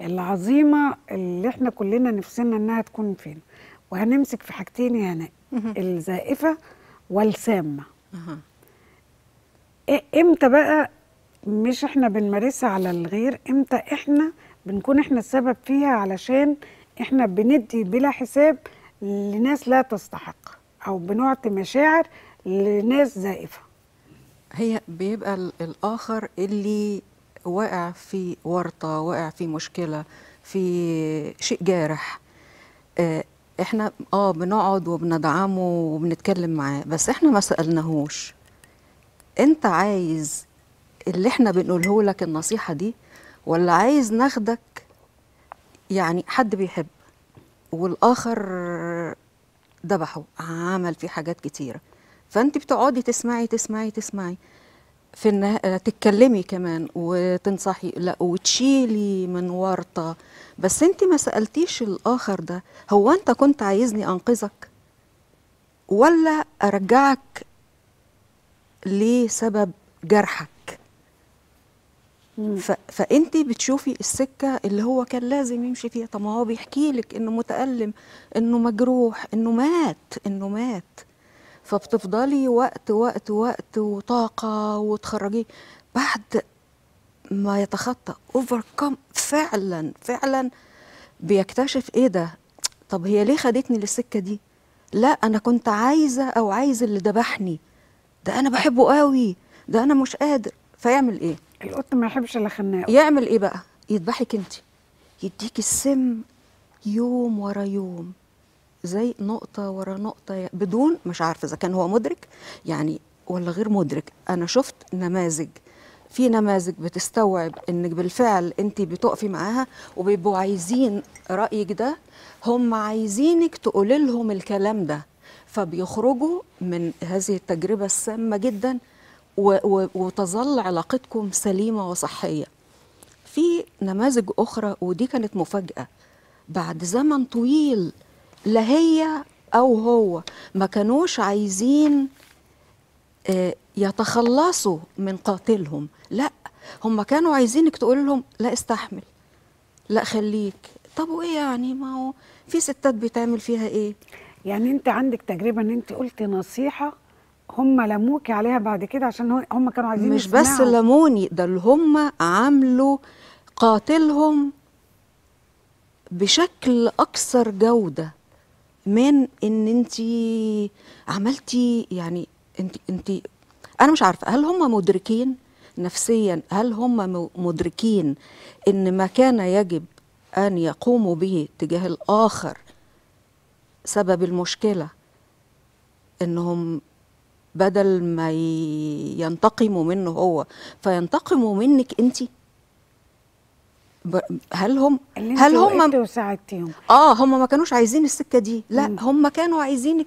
العظيمه اللي احنا كلنا نفسنا انها تكون فين، وهنمسك في حاجتين يا هناء، الزائفه والسامه. امتى بقى مش احنا بنمارسها على الغير، امتى احنا بنكون السبب فيها علشان احنا بندي بلا حساب لناس لا تستحق، او بنعطي مشاعر لناس زائفة؟ هي بيبقى الآخر اللي واقع في ورطة، واقع في مشكلة، في شيء جارح. احنا بنقعد وبندعمه وبنتكلم معاه، بس احنا ما سألناهوش انت عايز اللي احنا بنقوله لك النصيحة دي، ولا عايز ناخدك يعني حد بيحب والآخر ذبحه، عمل فيه حاجات كتيرة، فانت بتقعدي تسمعي تسمعي تسمعي في انها تتكلمي كمان وتنصحي لا وتشيلي من ورطه، بس انت ما سالتيش الاخر ده هو انت كنت عايزني انقذك ولا ارجعك لسبب جرحك. فانت بتشوفي السكه اللي هو كان لازم يمشي فيها. طب ما هو بيحكي لك انه متالم، انه مجروح، انه مات، فبتفضلي وقت وقت وقت وطاقة وتخرجيه بعد ما يتخطى overcome. فعلا بيكتشف ايه ده، طب هي ليه خدتني للسكة دي؟ لا انا كنت عايزة، او عايز اللي ذبحني ده انا بحبه قوي، ده انا مش قادر. فيعمل ايه القط؟ ما يحبش الا خناقه. يعمل ايه بقى؟ يذبحك انت، يديك السم يوم ورا يوم زي نقطة ورا نقطة بدون، مش عارفة إذا كان هو مدرك يعني ولا غير مدرك. أنا شفت نماذج، في نماذج بتستوعب إنك بالفعل أنت بتقفي معاها وبيبقوا عايزين رأيك ده، هم عايزينك تقولي لهم الكلام ده، فبيخرجوا من هذه التجربة السامة جدا وتظل علاقتكم سليمة وصحية. في نماذج أخرى ودي كانت مفاجأة، بعد زمن طويل لا هي أو هو ما كانوش عايزين يتخلصوا من قاتلهم، لا هم كانوا عايزينك تقول لهم لا استحمل، لا خليك. طب وإيه يعني، ما هو في ستات بيتعمل فيها إيه؟ يعني أنت عندك تجربة إن أنت قلت نصيحة هم لموكي عليها بعد كده عشان هم كانوا عايزين مش يسمعوا. بس لموني، ده اللي هم عملوا قاتلهم بشكل أكثر جودة من إن أنت عملتي. يعني أنت أنا مش عارفة هل هم مدركين نفسيا، هل هم مدركين إن ما كان يجب أن يقوموا به تجاه الآخر سبب المشكلة، إنهم بدل ما ينتقموا منه هو فينتقموا منك انت. هل هم انت وساعدتيهم؟ هم ما كانوش عايزين السكه دي، لا هم كانوا عايزينك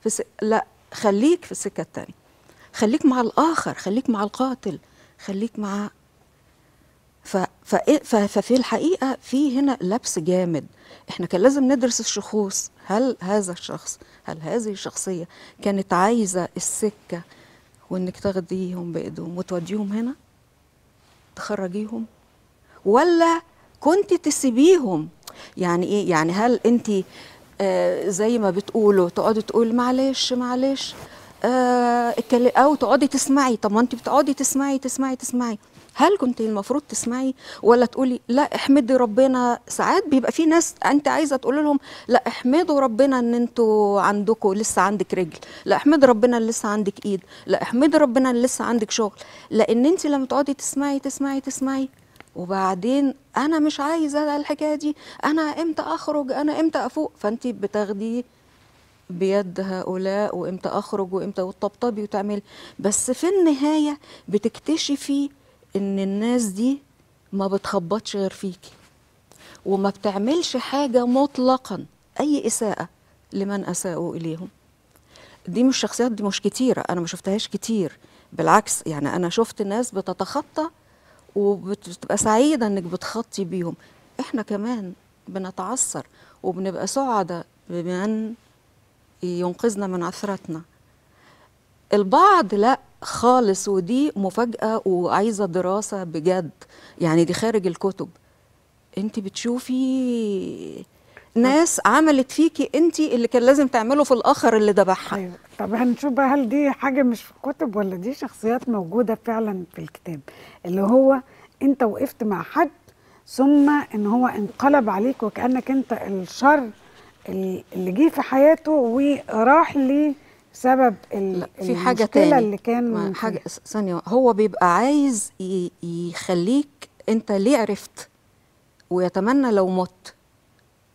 في لا خليك في السكه الثانيه، خليك مع الاخر، خليك مع القاتل، خليك مع ففي الحقيقه في هنا لبس جامد. احنا كان لازم ندرس الشخوص، هل هذا الشخص، هل هذه الشخصيه كانت عايزه السكه وانك تاخديهم بايدهم وتوديهم هنا تخرجيهم، ولا كنت تسيبيهم؟ يعني ايه يعني، هل انت زي ما بتقولوا تقعدي تقول معلش او تقعدي تسمعي؟ طب ما انت بتقعدي تسمعي، هل كنت المفروض تسمعي ولا تقولي لا احمدي ربنا؟ ساعات بيبقى في ناس انت عايزه تقول لهم لا احمدوا ربنا ان انتوا عندكم لسه عندك رجل، لا احمدي ربنا ان لسه عندك ايد، لا احمدي ربنا ان لسه عندك شغل، لان انت لما تقعدي تسمعي وبعدين انا مش عايزه الحكايه دي، انا امتى اخرج، انا امتى افوق، فانت بتاخدي بيد هؤلاء وامتى اخرج وامتى وتطبطبي وتعملي. بس في النهايه بتكتشفي إن الناس دي ما بتخبطش غير فيكي وما بتعملش حاجة مطلقا أي إساءة لمن أساءوا إليهم. دي مش شخصيات، دي مش كتيرة، أنا ما شفتهاش كتير، بالعكس يعني أنا شفت ناس بتتخطى وبتبقى سعيدة إنك بتخطي بيهم. إحنا كمان بنتعثر وبنبقى سعداء بمن ينقذنا من عثرتنا، البعض لأ خالص، ودي مفاجأة وعايزة دراسة بجد، يعني دي خارج الكتب. انت بتشوفي ناس عملت فيكي انت اللي كان لازم تعمله في الآخر اللي ذبحها. أيوة. طب هنشوف بقى هل دي حاجة مش في الكتب ولا دي شخصيات موجودة فعلا في الكتاب، اللي هو انت وقفت مع حد ثم ان هو انقلب عليك وكأنك انت الشر اللي جه في حياته وراح ليه سبب في حاجة تاني اللي كان حاجة ثانية. هو بيبقى عايز يخليك انت ليه عرفت، ويتمنى لو مت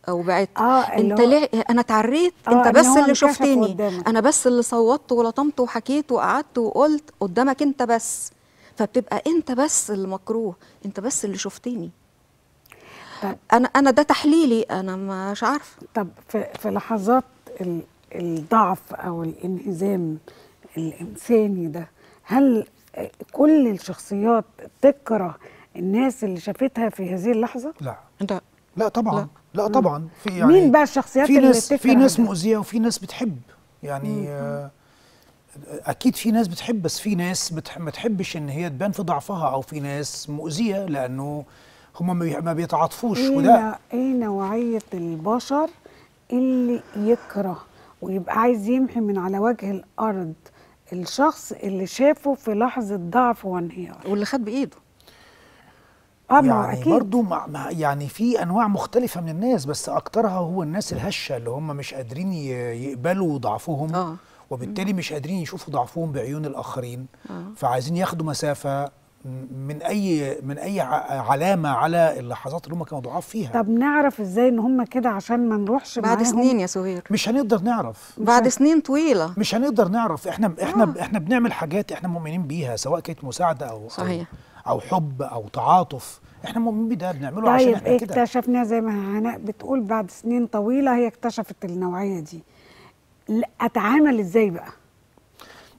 او بعدت انت ليه انا اتعريت، انت بس اللي شفتني، انا بس اللي صوتت ولطمت وحكيت وقعدت وقلت قدامك انت بس، فبتبقى انت بس المكروه، انت بس اللي شفتني. طب انا ده تحليلي، انا مش عارفه. طب في لحظات الضعف أو الانهزام الإنساني ده، هل كل الشخصيات تكره الناس اللي شافتها في هذه اللحظة؟ لا أنت لا طبعا، لا طبعا. في يعني مين بقى الشخصيات اللي تكره؟ في ناس مؤذية وفي ناس بتحب، يعني أكيد في ناس بتحب، بس في ناس ما تحبش إن هي تبان في ضعفها، أو في ناس مؤذية لأنه هم ما بيتعاطفوش. وده إيه نوعية البشر اللي يكره ويبقى عايز يمحي من على وجه الأرض الشخص اللي شافه في لحظة ضعف وانهيار واللي خد بإيده؟ يعني أكيد برضو يعني في أنواع مختلفة من الناس، بس أكترها هو الناس الهشة اللي هم مش قادرين يقبلوا ضعفهم وبالتالي مش قادرين يشوفوا ضعفهم بعيون الآخرين، فعايزين ياخدوا مسافة من اي علامه على اللحظات اللي هم كانوا ضعاف فيها. طب نعرف ازاي ان هم كده عشان ما نروحش بعد سنين يا سهير؟ مش هنقدر نعرف بعد سنين طويله، مش هنقدر نعرف. احنا بنعمل حاجات احنا مؤمنين بيها، سواء كانت مساعده او صحيح او حب او تعاطف، احنا مؤمنين بده بنعمله عشان احنا كده. اكتشفناها زي ما هناء بتقول بعد سنين طويله هي اكتشفت النوعيه دي. اتعامل ازاي بقى؟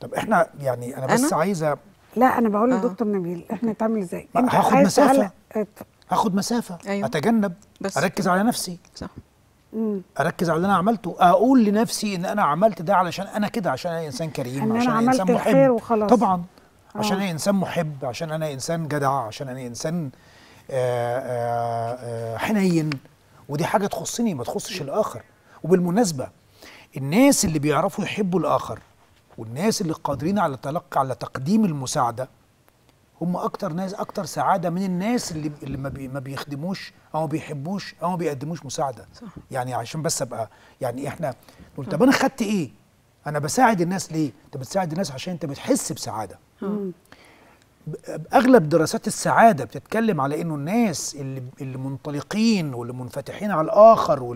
طب احنا يعني انا بس عايزه، لا انا بقول لدكتور نبيل احنا نتعامل ازاي. هاخد مسافه، هاخد مسافه، أيوة. اتجنب بس. اركز على نفسي، صح، اركز على اللي انا عملته، اقول لنفسي ان انا عملت ده علشان انا كده، عشان انا انسان كريم، إن عشان انا انسان محب وخلاص. طبعا عشان انا انسان محب، عشان انا انسان جدع، عشان انا انسان حنين، ودي حاجه تخصني ما تخصش الاخر. وبالمناسبه الناس اللي بيعرفوا يحبوا الاخر والناس اللي قادرين على التلقي على تقديم المساعده هم اكتر ناس اكتر سعاده من الناس اللي ما بيخدموش او ما بيحبوش او ما بيقدموش مساعده. صح. يعني عشان بس ابقى يعني احنا نقول طب انا خدت ايه؟ انا بساعد الناس ليه؟ انت بتساعد الناس عشان انت بتحس بسعاده. اغلب دراسات السعاده بتتكلم على انه الناس اللي منطلقين واللي منفتحين على الاخر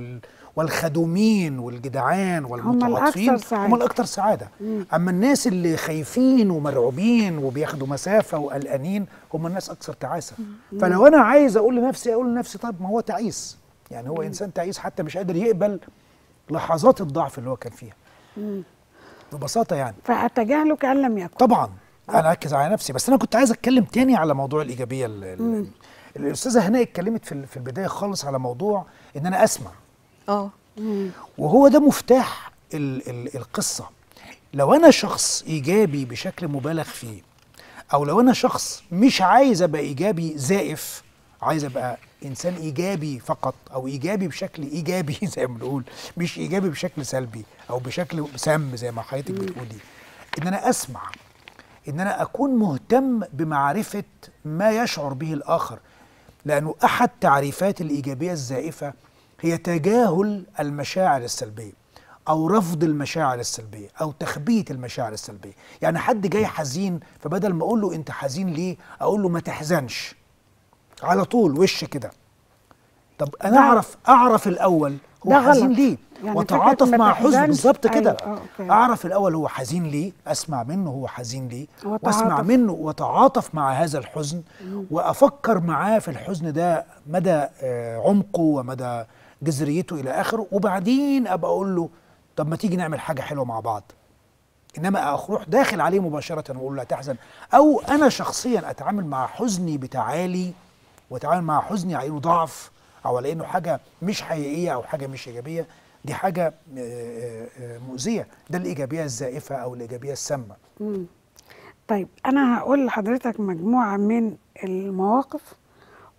والخدومين والجدعان والمتواضعين هم الأكثر سعادة. أما الناس اللي خايفين ومرعوبين وبياخدوا مسافة وقلقانين هم الناس أكثر تعاسة. فلو أنا عايز أقول لنفسي طب ما هو تعيس، يعني هو إنسان تعيس حتى مش قادر يقبل لحظات الضعف اللي هو كان فيها ببساطة يعني. فأتجاهله كأن لم يكن. طبعا أنا أركز على نفسي، بس أنا كنت عايز أتكلم تاني على موضوع الإيجابية. الأستاذة هناء اتكلمت في البداية خالص على موضوع إن أنا أسمع. وهو ده مفتاح القصة. لو أنا شخص إيجابي بشكل مبالغ فيه، أو لو أنا شخص مش عايز أبقى إيجابي زائف، عايز أبقى إنسان إيجابي فقط، أو إيجابي بشكل إيجابي زي ما بنقول، مش إيجابي بشكل سلبي أو بشكل سام زي ما حضرتك بتقولي، إن أنا أسمع، إن أنا أكون مهتم بمعرفة ما يشعر به الآخر، لأنه أحد تعريفات الإيجابية الزائفة هي تجاهل المشاعر السلبية أو رفض المشاعر السلبية أو تخبيت المشاعر السلبية. يعني حد جاي حزين، فبدل ما أقول له أنت حزين ليه، أقول له ما تحزنش على طول وش كده. طب أنا أعرف الأول هو حزين ليه، يعني وتعاطف مع حزن بالظبط كده. أعرف الأول هو حزين ليه، أسمع منه هو حزين ليه، وأسمع منه وتعاطف مع هذا الحزن، وأفكر معاه في الحزن ده مدى عمقه ومدى جذريته الى اخره، وبعدين ابقى اقول له طب ما تيجي نعمل حاجه حلوه مع بعض. انما اروح داخل عليه مباشره واقول له لا تحزن، او انا شخصيا اتعامل مع حزني بتعالي، واتعامل مع حزني على انه ضعف او على انه حاجه مش حقيقيه او حاجه مش ايجابيه، دي حاجه مؤذيه. ده الايجابيه الزائفه او الايجابيه السامه. طيب انا هقول لحضرتك مجموعه من المواقف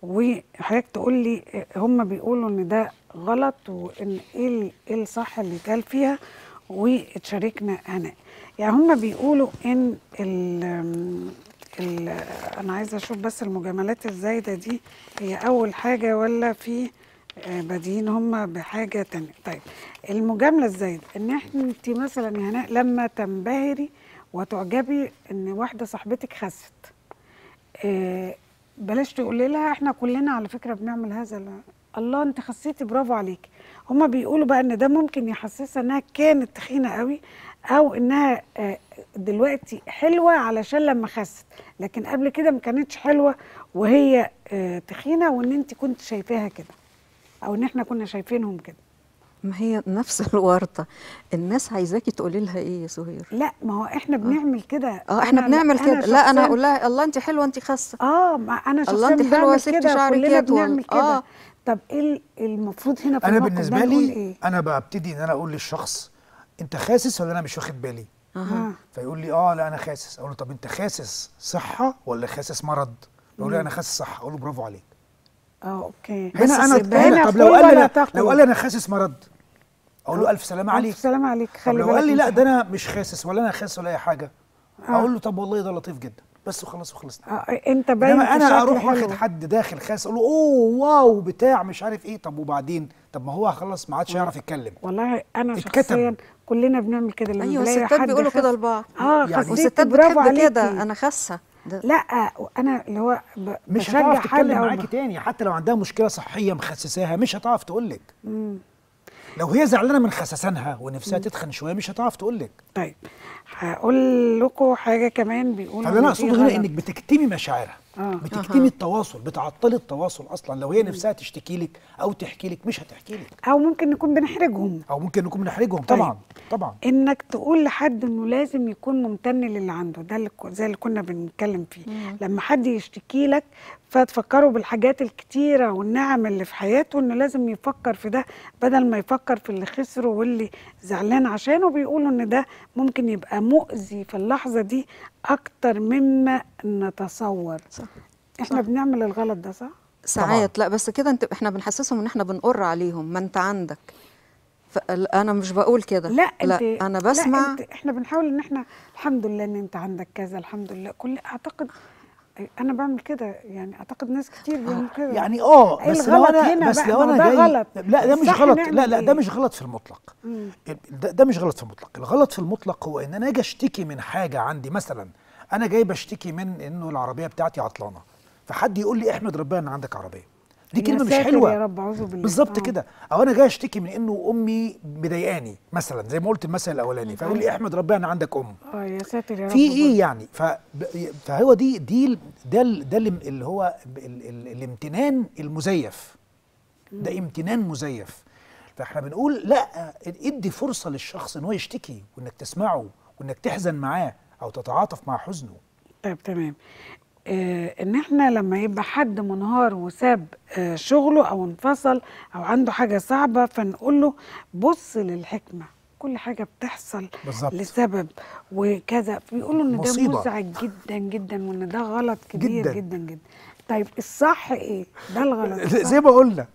وحضرتك تقول لي هم بيقولوا ان ده غلط وان ايه الصح اللي اتقال فيها، وتشاركنا هناء. يعني هم بيقولوا ان انا عايزه اشوف بس المجاملات الزايده دي هي اول حاجه ولا في بادئين هم بحاجه تانية. طيب المجامله الزايده ان انت مثلا يا هناء لما تنبهري وتعجبي ان واحده صاحبتك خست، بلاش تقولي لها احنا كلنا على فكره بنعمل هذا، الله انت خسيتي برافو عليكي. هما بيقولوا بقى ان ده ممكن يحسسها انها كانت تخينه قوي، او انها دلوقتي حلوه علشان لما خست، لكن قبل كده ما كانتش حلوه وهي تخينه، وان انت كنت شايفاها كده او ان احنا كنا شايفينهم كده. ما هي نفس الورطه، الناس عايزاكي تقولي لها ايه يا سهير؟ لا ما هو احنا بنعمل كده. احنا بنعمل كده. لا انا اقول لها الله انت حلوه انت خاسه. ما انا شايفه الله انت حلوه يا ست شعرك كده. طب ايه المفروض هنا في الموقف ده؟ انا بالنسبه لي إيه؟ انا ببتدي ان انا اقول للشخص انت خاسس ولا انا مش واخد بالي؟ فيقول لي لا انا خاسس، اقول له طب انت خاسس صحه ولا خاسس مرض؟ يقول لي انا خاسس صحه، اقول له برافو عليك. اوكي. هنا طب لو قال لي انا خاسس مرض اقول له الف سلامه عليك. الف سلامه عليك. خلي بالك. لو قال لي لا ده انا مش خاسس ولا انا خاسس ولا اي حاجه، اقول له طب والله ده لطيف جدا بس وخلصنا. انت باين. انما انا اروح واخد حد داخل خاس اقول له اوه واو بتاع مش عارف ايه، طب وبعدين؟ طب ما هو خلص ما عادش يعرف يتكلم. والله انا شخصيا كلنا بنعمل كده لما بنلاقي حد. ايوه الستات بيقولوا كده لبعض. يعني الستات بتحب كده انا خاسه. لا انا اللي هو مش هتعرف تتكلم معاكي تاني، حتى لو عندها مشكله صحيه مخسساها مش هتعرف تقولك. لو هي زعلانه من خسسانها ونفسها تتخن شويه مش هتعرف تقولك. طيب هقول لكم حاجه كمان بيقولوا، فاللي انا اقصده هنا انك بتكتمي مشاعرها، بتكتمي التواصل، بتعطلي التواصل اصلا. لو هي نفسها تشتكي لك او تحكي لك مش هتحكي لك، او ممكن نكون بنحرجهم، طيب. طبعا طبعا انك تقول لحد انه لازم يكون ممتن للي عنده، ده اللي زي اللي كنا بنتكلم فيه. لما حد يشتكي لك فتفكروا بالحاجات الكتيره والنعم اللي في حياته، انه لازم يفكر في ده بدل ما يفكر في اللي خسره واللي زعلان عشانه. بيقولوا ان ده ممكن يبقى مؤذي في اللحظه دي اكتر مما نتصور. صح. احنا صح. بنعمل الغلط ده صح؟ ساعات طبعا. لا بس كده انت، احنا بنحسسهم ان احنا بنقر عليهم، ما انت عندك. انا مش بقول كده، لا انا بسمع. لا انت، احنا بنحاول ان احنا الحمد لله ان انت عندك كذا، الحمد لله. كل اعتقد انا بعمل كده، يعني اعتقد ناس كتير بيعملوا كده، يعني بس لو انا ده غلط. لا ده مش غلط، لا ده مش غلط في المطلق. ده مش غلط في المطلق. الغلط في المطلق هو ان انا اجي اشتكي من حاجه عندي، مثلا انا جاي بشتكي من انه العربيه بتاعتي عطلانه، فحد يقول لي احمد ربنا ان عندك عربيه، دي كلمه مش حلوه. يا رب اعوذ بالله. بالظبط كده. او انا جاي اشتكي من انه امي مضايقاني مثلا، زي ما قلت المثل الاولاني، فيقول لي احمد ربنا ان عندك ام. يا ساتر يا رب، في ايه يعني؟ فهو دي ده اللي هو الامتنان المزيف. ده امتنان مزيف. فاحنا بنقول لا، ادي فرصه للشخص ان هو يشتكي، وانك تسمعه، وانك تحزن معاه أو تتعاطف مع حزنه. طيب تمام. إن إحنا لما يبقى حد منهار وساب شغله أو انفصل أو عنده حاجة صعبة، فنقول له بص للحكمة، كل حاجة بتحصل بالزبط لسبب وكذا. بيقولوا إن ده مزعج جدا جدا، وإن ده غلط كبير جدا جدا جدا. طيب الصح إيه؟ ده الغلط. زي ما قلنا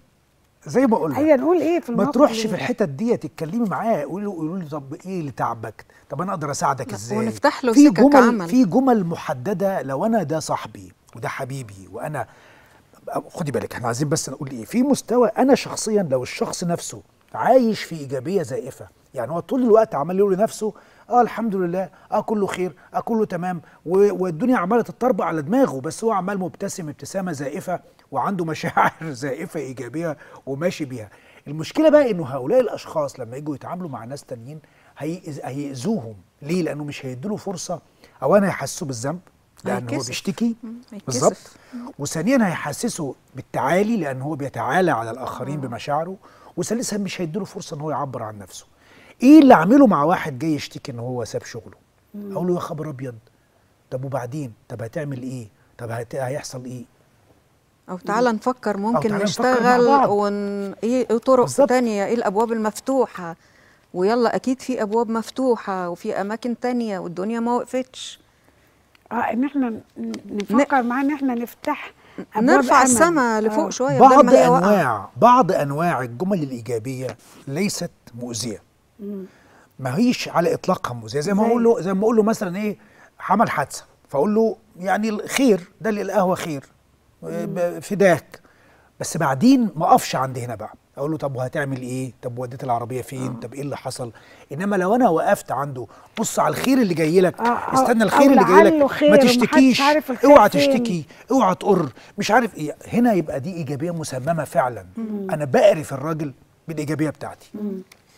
ايوه، نقول ايه في الموقف؟ ما تروحش في الحتة دي تتكلمي معاه، قولوا له طب ايه اللي تعبك؟ طب انا اقدر اساعدك ازاي؟ ونفتح له سكك عمل، في جمل محدده. لو انا ده صاحبي وده حبيبي، وانا خدي بالك احنا عايزين بس نقول ايه في مستوى. انا شخصيا لو الشخص نفسه عايش في ايجابيه زائفه، يعني هو طول الوقت عمال يقول لنفسه الحمد لله، كله خير، كله تمام، والدنيا عماله تتطربق على دماغه، بس هو عمال مبتسم ابتسامه زائفه وعنده مشاعر زائفه ايجابيه وماشي بيها. المشكله بقى انه هؤلاء الاشخاص لما يجوا يتعاملوا مع ناس تانيين هيأذوهم. ليه؟ لانه مش هيدوا فرصه، او انا هيحسسوا بالذنب لان هو بيشتكي. بالظبط. وثانيا هيحسسوا بالتعالي لان هو بيتعالى على الاخرين بمشاعره. وثالثا مش هيدوا فرصه ان هو يعبر عن نفسه. ايه اللي اعمله مع واحد جاي يشتكي ان هو ساب شغله؟ اقول له يا خبر ابيض، طب وبعدين؟ طب هتعمل ايه؟ طب هيحصل ايه؟ او تعالى نفكر، ممكن نشتغل ايه طرق تانية، ايه الابواب المفتوحه؟ ويلا اكيد في ابواب مفتوحه وفي اماكن تانية، والدنيا ما وقفتش. ان احنا نفكر معاه ان احنا نفتح أبواب، نرفع السما لفوق شويه. بعض انواع الجمل الايجابيه ليست مؤذيه، ما هيش على اطلاقها مؤذيه. زي ما اقول له مثلا ايه، عمل حادثه، فاقول له يعني خير، ده اللي القهوه خير، فداك. بس بعدين ما اقفش عند هنا بقى، اقول له طب وهتعمل ايه؟ طب وديت العربيه فين؟ طب ايه اللي حصل؟ انما لو انا وقفت عنده، بص على الخير اللي جاي لك، استنى الخير اللي جاي لك، ما تشتكيش، اوعى تشتكي، اوعى تقر، مش عارف ايه، هنا يبقى دي ايجابيه مسممه فعلا. انا بقرف الراجل بالايجابيه بتاعتي.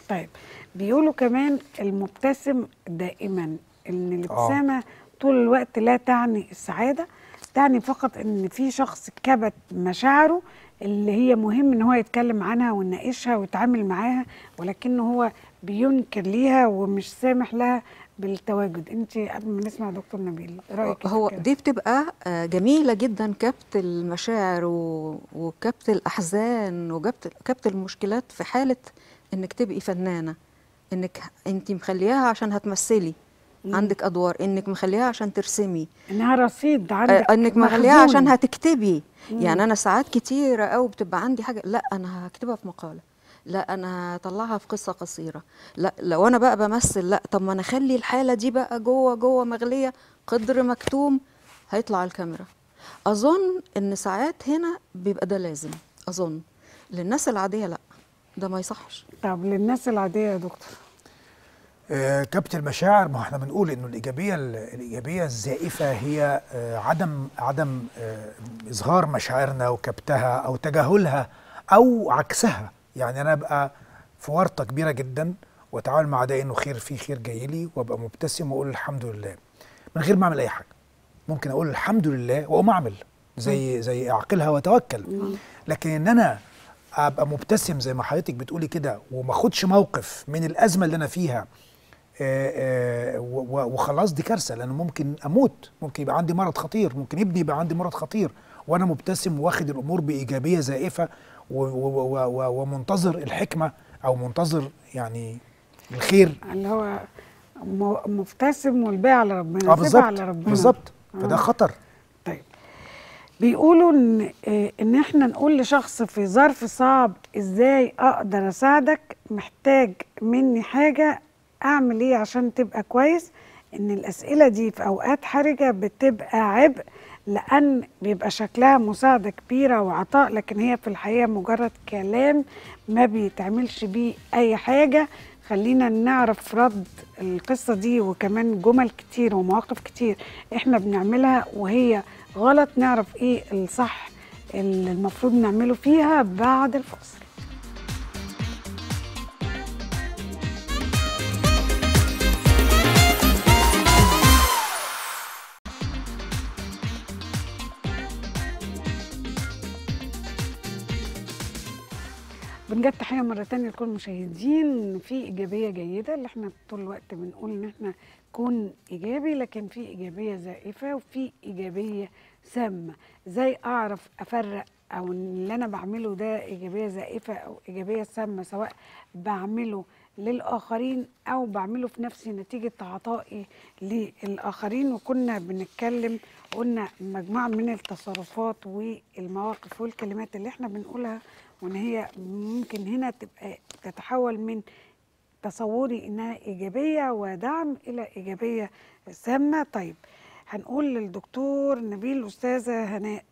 طيب بيقولوا كمان المبتسم دائما، ان الابتسامه طول الوقت لا تعني السعاده، تعني فقط ان في شخص كبت مشاعره اللي هي مهم ان هو يتكلم عنها ويناقشها ويتعامل معاها، ولكنه هو بينكر ليها ومش سامح لها بالتواجد. انت قبل ما نسمع دكتور نبيل رايك، هو دي بتبقى جميله جدا، كبت المشاعر وكبت الاحزان وكبت المشكلات، في حاله انك تبقي فنانه، انك انت مخلياها عشان هتمثلي، عندك ادوار، انك مخليها عشان ترسمي، انها رصيد عندك، انك مخليها عشان هتكتبي. يعني انا ساعات كتيره قوي بتبقى عندي حاجه، لا انا هكتبها في مقاله، لا انا هطلعها في قصه قصيره، لا لو انا بقى بمثل، لا طب ما انا اخلي الحاله دي بقى جوه مغليه، قدر مكتوم هيطلع على الكاميرا. اظن ان ساعات هنا بيبقى ده لازم، اظن للناس العاديه لا، ده ما يصحش. طب للناس العاديه يا دكتور كبت المشاعر، ما احنا بنقول انه الايجابيه الزائفه هي عدم اظهار مشاعرنا وكبتها او تجاهلها او عكسها. يعني انا ابقى في ورطه كبيره جدا واتعامل مع ده انه خير، في خير جاي لي، وابقى مبتسم واقول الحمد لله من غير ما اعمل اي حاجه. ممكن اقول الحمد لله واقوم اعمل زي اعقلها واتوكل، لكن ان انا ابقى مبتسم زي ما حضرتك بتقولي كده وما اخدش موقف من الازمه اللي انا فيها وخلاص، دي كارثه. لان ممكن اموت، ممكن يبقى عندي مرض خطير، ممكن ابني يبقى عندي مرض خطير، وانا مبتسم واخد الامور بايجابيه زائفه ومنتظر الحكمه او منتظر يعني الخير اللي هو مبتسم والباقي على ربنا. بالظبط على ربنا بالظبط. فده خطر. طيب بيقولوا ان احنا نقول لشخص في ظرف صعب ازاي اقدر اساعدك، محتاج مني حاجه، اعمل ايه عشان تبقى كويس؟ ان الاسئله دي في اوقات حرجه بتبقى عبء، لان بيبقى شكلها مساعده كبيره وعطاء، لكن هي في الحقيقه مجرد كلام ما بيتعملش بيه اي حاجه. خلينا نعرف رد القصه دي، وكمان جمل كتير ومواقف كتير احنا بنعملها وهي غلط، نعرف ايه الصح اللي المفروض نعمله فيها بعد الفصل. بنجد تحيه مره ثانيه لكل المشاهدين. في ايجابيه جيده اللي احنا طول الوقت بنقول ان احنا كون ايجابي، لكن في ايجابيه زائفه وفي ايجابيه سامه. ازاي اعرف افرق او اللي انا بعمله ده ايجابيه زائفه او ايجابيه سامه، سواء بعمله للاخرين او بعمله في نفسي نتيجه عطائي للاخرين؟ وكنا بنتكلم، قلنا مجموعه من التصرفات والمواقف والكلمات اللي احنا بنقولها، وان هي ممكن هنا تبقى تتحول من تصوري انها ايجابيه ودعم الى ايجابيه سامه. طيب هنقول للدكتور نبيل، الاستاذه هناء،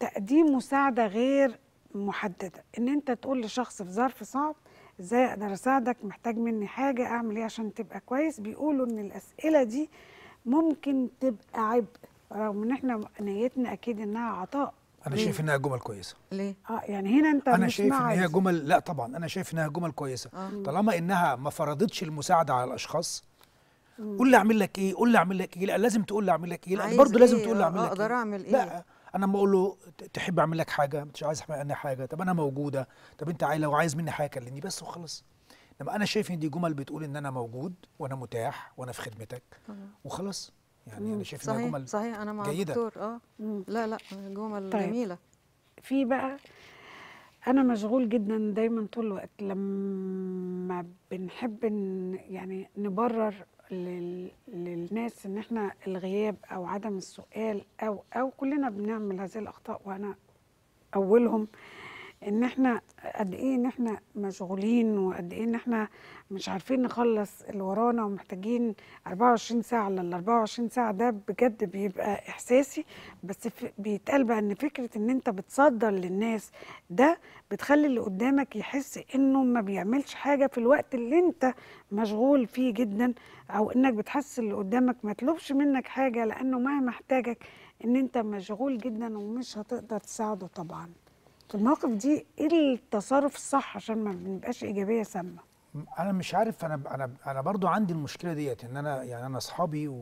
تقديم مساعده غير محدده، ان انت تقول لشخص في ظرف صعب ازاي اقدر اساعدك، محتاج مني حاجه، اعمل ايه عشان تبقى كويس. بيقولوا ان الاسئله دي ممكن تبقى عبء، رغم ان احنا نيتنا اكيد انها عطاء. أنا شايف إنها جمل كويسة. ليه؟ يعني هنا أنت أنا شايف إنها جمل، لا طبعًا أنا شايف إنها جمل كويسة، طالما إنها ما فرضتش المساعدة على الأشخاص. قول لي أعمل لك إيه، قول لي أعمل لك إيه، لا لازم تقول لي أعمل لك إيه، لا برضه لازم تقول لي أعمل لك إيه، أقدر أعمل إيه؟ لا أنا لما أقول له تحب أعمل لك حاجة، مش عايز أعمل لك حاجة، طب أنا موجودة، طب أنت لو عايز مني حاجة كلمني بس وخلاص. إنما أنا شايف إن دي جمل بتقول إن أنا موجود وأنا متاح وأنا في خدمتك وخلاص. يعني انا شايف انها جمل صحيح، انا مع الدكتور. لا لا جمل طيب. جميله. في بقى انا مشغول جدا دايما طول الوقت، لما بنحب يعني نبرر للناس ان احنا الغياب او عدم السؤال او كلنا بنعمل هذه الاخطاء وانا اولهم، ان احنا قد ايه ان احنا مشغولين وقد ايه ان احنا مش عارفين نخلص اللي ورانا ومحتاجين 24 ساعه لل 24 ساعه. ده بجد بيبقى احساسي، بس بيتقال بقى ان فكره ان انت بتصدر للناس ده بتخلي اللي قدامك يحس انه ما بيعملش حاجه في الوقت اللي انت مشغول فيه جدا، او انك بتحس اللي قدامك ما يطلبش منك حاجه لانه مهما احتاجك ان انت مشغول جدا ومش هتقدر تساعده. طبعا في المواقف دي ايه التصرف الصح عشان ما بنبقاش ايجابيه سامه؟ انا مش عارف، انا برضو عندي المشكله ديت، ان انا يعني انا اصحابي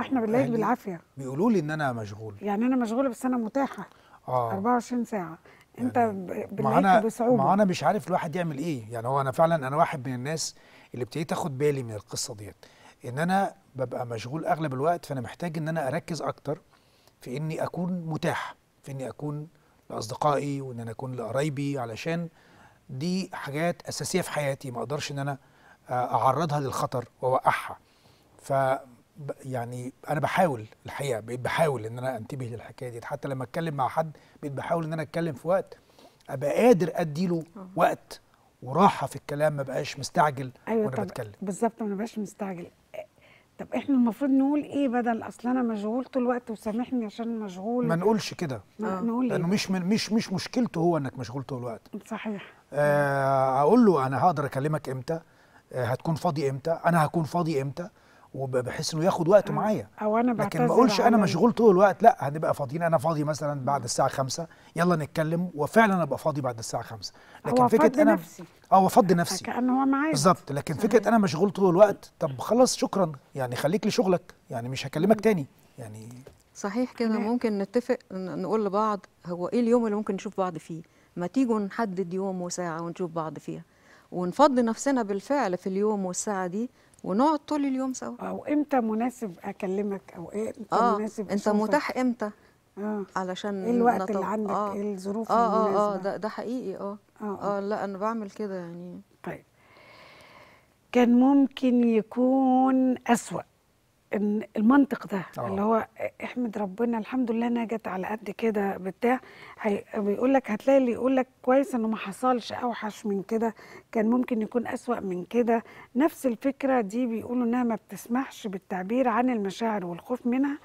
احنا بنلاقيك بالعافيه بيقولوا لي ان انا مشغول، يعني انا مشغوله بس انا متاحه 24 ساعه. انت يعني بنلاقيك بصعوبه، ما انا مش عارف الواحد يعمل ايه. يعني هو انا فعلا انا واحد من الناس اللي ابتديت اخد بالي من القصه ديت، ان انا ببقى مشغول اغلب الوقت، فانا محتاج ان انا اركز اكتر في اني اكون متاح، في اني اكون لأصدقائي وإن أنا أكون لقرايبي، علشان دي حاجات أساسية في حياتي ما أقدرش إن أنا أعرضها للخطر وأوقعها. ف يعني أنا بحاول الحقيقة، بقيت بحاول إن أنا أنتبه للحكاية دي، حتى لما أتكلم مع حد بقيت بحاول إن أنا أتكلم في وقت أبقى قادر أديله وقت وراحة في الكلام، ما بقاش مستعجل. أيوة وأنا بتكلم بالظبط، ما بقاش مستعجل. طب احنا المفروض نقول ايه بدل اصل انا مشغول طول الوقت وسامحني عشان مشغول؟ ما نقولش كده، نقول لانه مش مشكلته هو انك مشغول طول الوقت. صحيح. اقول له انا هقدر اكلمك امتى، هتكون فاضي امتى، انا هكون فاضي امتى، وبحس انه ياخد وقته معايا. او انا بعتذر، لكن ما اقولش انا مشغول طول الوقت، لا هنبقى فاضيين، انا فاضي مثلا بعد الساعه 5 يلا نتكلم، وفعلا ابقى فاضي بعد الساعه 5، لكن فكره انا وافضي نفسي كانه هو معايا بالظبط، لكن فكره انا مشغول طول الوقت، طب خلاص شكرا يعني، خليك لشغلك يعني، مش هكلمك تاني يعني. صحيح كده، ممكن نتفق نقول لبعض هو ايه اليوم اللي ممكن نشوف بعض فيه، ما تيجوا نحدد يوم وساعه ونشوف بعض فيها، ونفضي نفسنا بالفعل في اليوم والساعه دي، ونقعد طول اليوم سوا. او امتى مناسب اكلمك، او ايه مناسب انت متاح امتى، علشان ايه الوقت اللي عندك، ايه الظروف المناسبه. ده حقيقي. لا انا بعمل كده يعني. طيب كان ممكن يكون اسوأ ان المنطق ده اللي هو احمد ربنا الحمد لله انا جت على قد كده بتاع، بيقول لك هتلاقي اللي يقول لك كويس انه ما حصلش اوحش من كده، كان ممكن يكون اسوأ من كده. نفس الفكره دي بيقولوا انها ما بتسمحش بالتعبير عن المشاعر والخوف منها،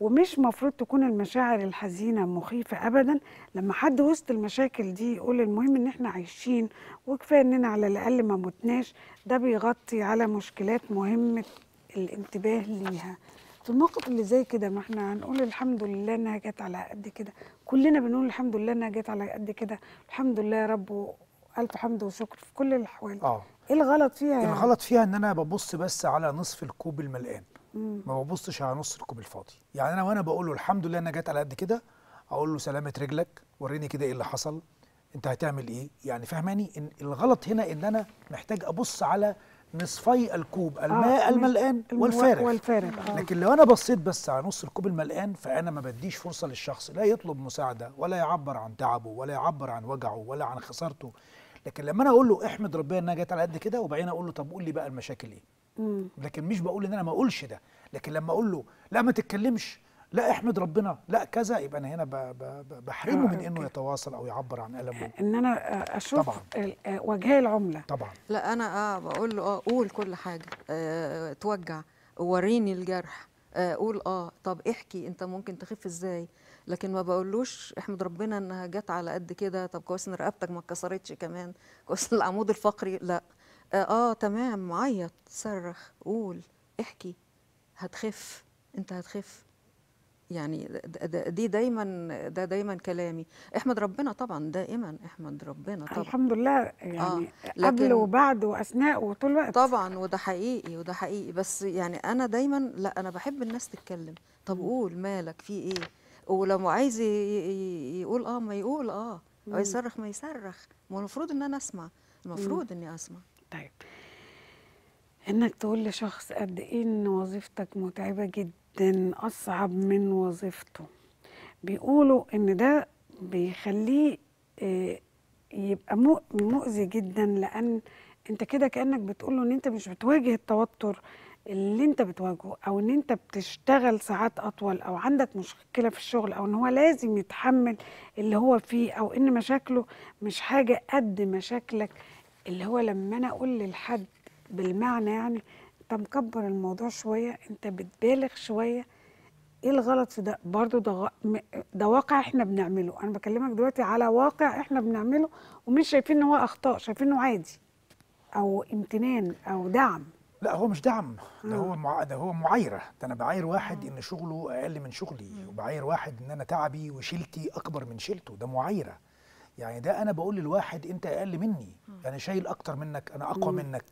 ومش مفروض تكون المشاعر الحزينه مخيفه ابدا. لما حد وسط المشاكل دي يقول المهم ان احنا عايشين وكفايه اننا على الاقل ما متناش، ده بيغطي على مشكلات مهمه الانتباه ليها. في الموقف اللي زي كده ما احنا هنقول الحمد لله انها جت على قد كده، كلنا بنقول الحمد لله انها جت على قد كده، الحمد لله يا رب والف حمد وشكر في كل الاحوال. ايه الغلط فيها؟ الغلط فيها ان انا ببص بس على نصف الكوب المليان، ما ببصش على نص الكوب الفاضي. يعني انا وانا بقول له الحمد لله انها جت على قد كده، اقول له سلامه رجلك، وريني كده ايه اللي حصل، انت هتعمل ايه يعني، فهماني؟ ان الغلط هنا ان انا محتاج ابص على نصفي الكوب، الماء الملقان والفارغ. لكن لو انا بصيت بس على نص الكوب الملقان، فانا ما بديش فرصه للشخص لا يطلب مساعده، ولا يعبر عن تعبه، ولا يعبر عن وجعه، ولا عن خسارته. لكن لما انا اقول له احمد ربنا انها جت على قد كده، وبعدين اقول له طب قول لي بقى المشاكل ايه، لكن مش بقول ان انا ما اقولش ده. لكن لما اقول له لا ما تتكلمش، لا احمد ربنا، لا كذا، يبقى انا هنا بحرمه من انه يتواصل او يعبر عن ألمه، ان انا اشوف وجهي العمله. طبعا لا انا بقول له قول كل حاجه، توجع، وريني الجرح، قول طب احكي انت ممكن تخف ازاي، لكن ما بقولوش احمد ربنا انها جت على قد كده، طب كويس ان رقبتك ما اتكسرتش، كمان كويس العمود الفقري، لا تمام، عيط، صرخ، قول، احكي، هتخف، انت هتخف يعني. ده دايما كلامي احمد ربنا، طبعا دائما احمد ربنا طبعا، الحمد لله يعني قبل وبعد واثناء وطول الوقت طبعا، وده حقيقي. بس يعني انا دايما لا، انا بحب الناس تتكلم، طب قول مالك، في ايه، ولو عايز يقول ما يقول، او يصرخ ما يصرخ، ما المفروض ان انا اسمع، المفروض اني اسمع. طيب انك تقول لشخص قد ايه ان وظيفتك متعبه جدا، أصعب من وظيفته، بيقولوا إن ده بيخليه يبقى مؤذي جدا، لأن أنت كده كأنك بتقوله إن أنت مش بتواجه التوتر اللي أنت بتواجهه، أو إن أنت بتشتغل ساعات أطول، أو عندك مشكلة في الشغل، أو إن هو لازم يتحمل اللي هو فيه، أو إن مشاكله مش حاجة قد مشاكلك. اللي هو لما أنا أقول للحد بالمعنى يعني انت مكبر الموضوع شويه، انت بتبالغ شويه، ايه الغلط في ده؟ برضه ده واقع احنا بنعمله، انا بكلمك دلوقتي على واقع احنا بنعمله، ومش شايفين ان هو اخطاء، شايفين انه عادي او امتنان او دعم. لا هو مش دعم، ده هو معايره، ده انا بعاير واحد ان شغله اقل من شغلي، وبعاير واحد ان انا تعبي وشيلتي اكبر من شيلته، ده معايره يعني. ده انا بقول للواحد انت اقل مني، انا شايل اكتر منك، انا اقوى منك،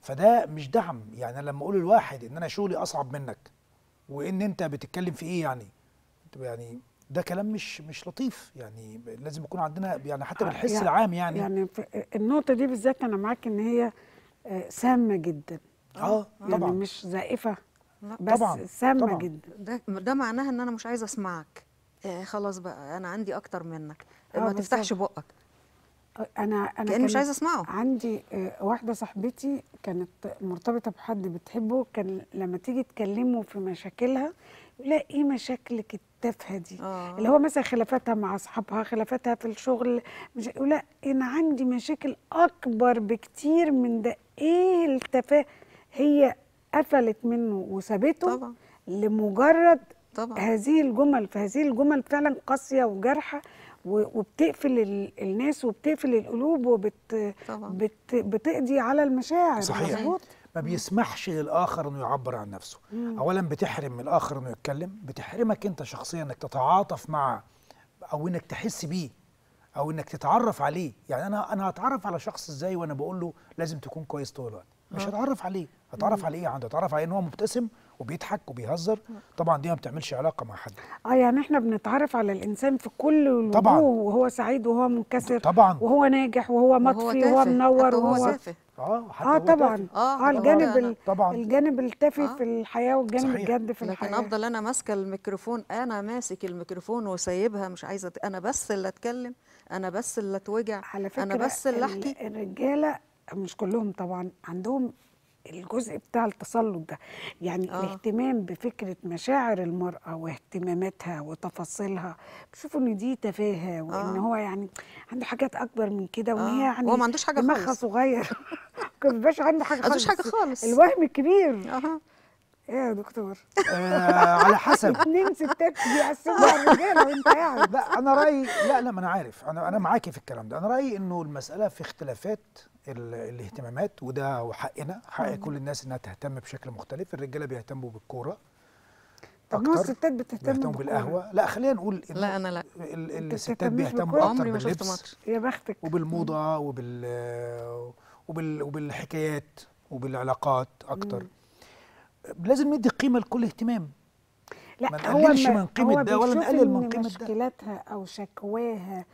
فده مش دعم يعني. لما اقول لواحد ان انا شغلي اصعب منك، وان انت بتتكلم في ايه يعني ده كلام مش لطيف يعني، لازم يكون عندنا يعني حتى بالحس العام يعني النقطه دي بالذات انا معاك ان هي سامه جدا، يعني طبعا مش زائفه، بس طبعا سامه طبعا جدا. ده معناها ان انا مش عايزه اسمعك، خلاص بقى انا عندي اكتر منك، ما تفتحش بقك، انا كان مش عايزه اسمعه. عندي واحده صاحبتي كانت مرتبطه بحد بتحبه، كان لما تيجي تكلمه في مشاكلها يقول لها ايه مشاكلك التافهه دي، اللي هو مثلا خلافاتها مع اصحابها، خلافاتها في الشغل، يقول لها انا عندي مشاكل اكبر بكتير من ده، ايه التفاهه. هي قفلت منه وسابته طبعا لمجرد هذه الجمل، فهذه الجمل فعلا قاسيه وجارحه، وبتقفل الناس وبتقفل القلوب وبتقضي على المشاعر. صحيح. مظبوط. ما بيسمحش للآخر أنه يعبر عن نفسه. أولا بتحرم الآخر أنه يتكلم، بتحرمك أنت شخصيا أنك تتعاطف معه أو أنك تحس بيه أو أنك تتعرف عليه. يعني أنا هتعرف على شخص إزاي وأنا بقول له لازم تكون كويس طول الوقت؟ مش هتعرف عليه. هتعرف على إيه عنده؟ هتعرف على إن هو مبتسم وبيضحك وبيهزر. طبعا دي ما بتعملش علاقه مع حد. يعني احنا بنتعرف على الانسان في كل الوجوه، وهو سعيد وهو منكسر طبعا، وهو ناجح وهو مطفي وهو منور وهو سافه. طبعا. الجانب التافه في الحياه والجانب الجد في الحياه. لكن افضل انا ماسكه الميكروفون، انا ماسك الميكروفون وسايبها مش عايزه، انا بس اللي اتكلم، انا بس اللي اتوجع، انا بس اللي احكي. الرجاله مش كلهم طبعا عندهم الجزء بتاع التسلط ده، يعني الاهتمام بفكرة مشاعر المرأة واهتماماتها وتفاصيلها، بشوفوا ان دي تفاهة وان هو يعني عنده حاجات اكبر من كده، وان هي يعني هو ما عندوش حاجة خالص، دماغها صغير ما بيبقاش عنده حاجة خالص، ما عندوش حاجة خالص، الوهم الكبير. ايه يا دكتور؟ على حسب. اتنين ستات بيقسموا على الرجاله وانت قاعد. لا انا رايي، لا ما انا عارف، انا معاكي في الكلام ده. انا رايي انه المساله في اختلافات الاهتمامات، وده حقنا، حق كل الناس انها تهتم بشكل مختلف. الرجاله بيهتموا بالكوره اكتر، الستات بتهتم بالقهوه. لا خلينا نقول لا انا لا، الستات بيهتموا اكتر باللبس، يا بختك، وبالموضه وبالحكايات وبالعلاقات اكتر. لازم ندي قيمه لكل اهتمام، لا ما نقللش من قيمه ده ولا نقلل من قيمه ده. مشكلاتها او شكواها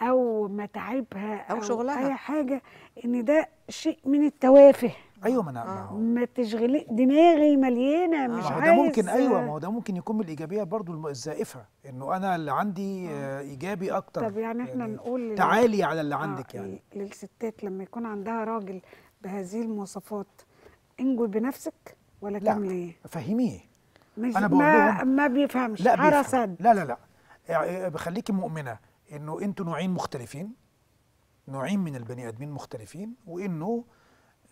او متاعبها او شغلها اي حاجه، ان ده شيء من التوافه. ايوه ما انا ما تشغلي دماغي مليانه مش عايز. ده ممكن ما هو ده ممكن يكون من الايجابيه برضو الزائفه، انه انا اللي عندي ايجابي اكتر. طب يعني احنا نقول تعالي على اللي عندك. يعني للستات لما يكون عندها راجل بهذه المواصفات، انجو بنفسك ولا كمليه؟ فهميه. انا بقول لهم ما بيفهمش. لا بيفهم. لا لا لا يعني بخليكي مؤمنه انه انتوا نوعين مختلفين، نوعين من البني ادمين مختلفين، وانه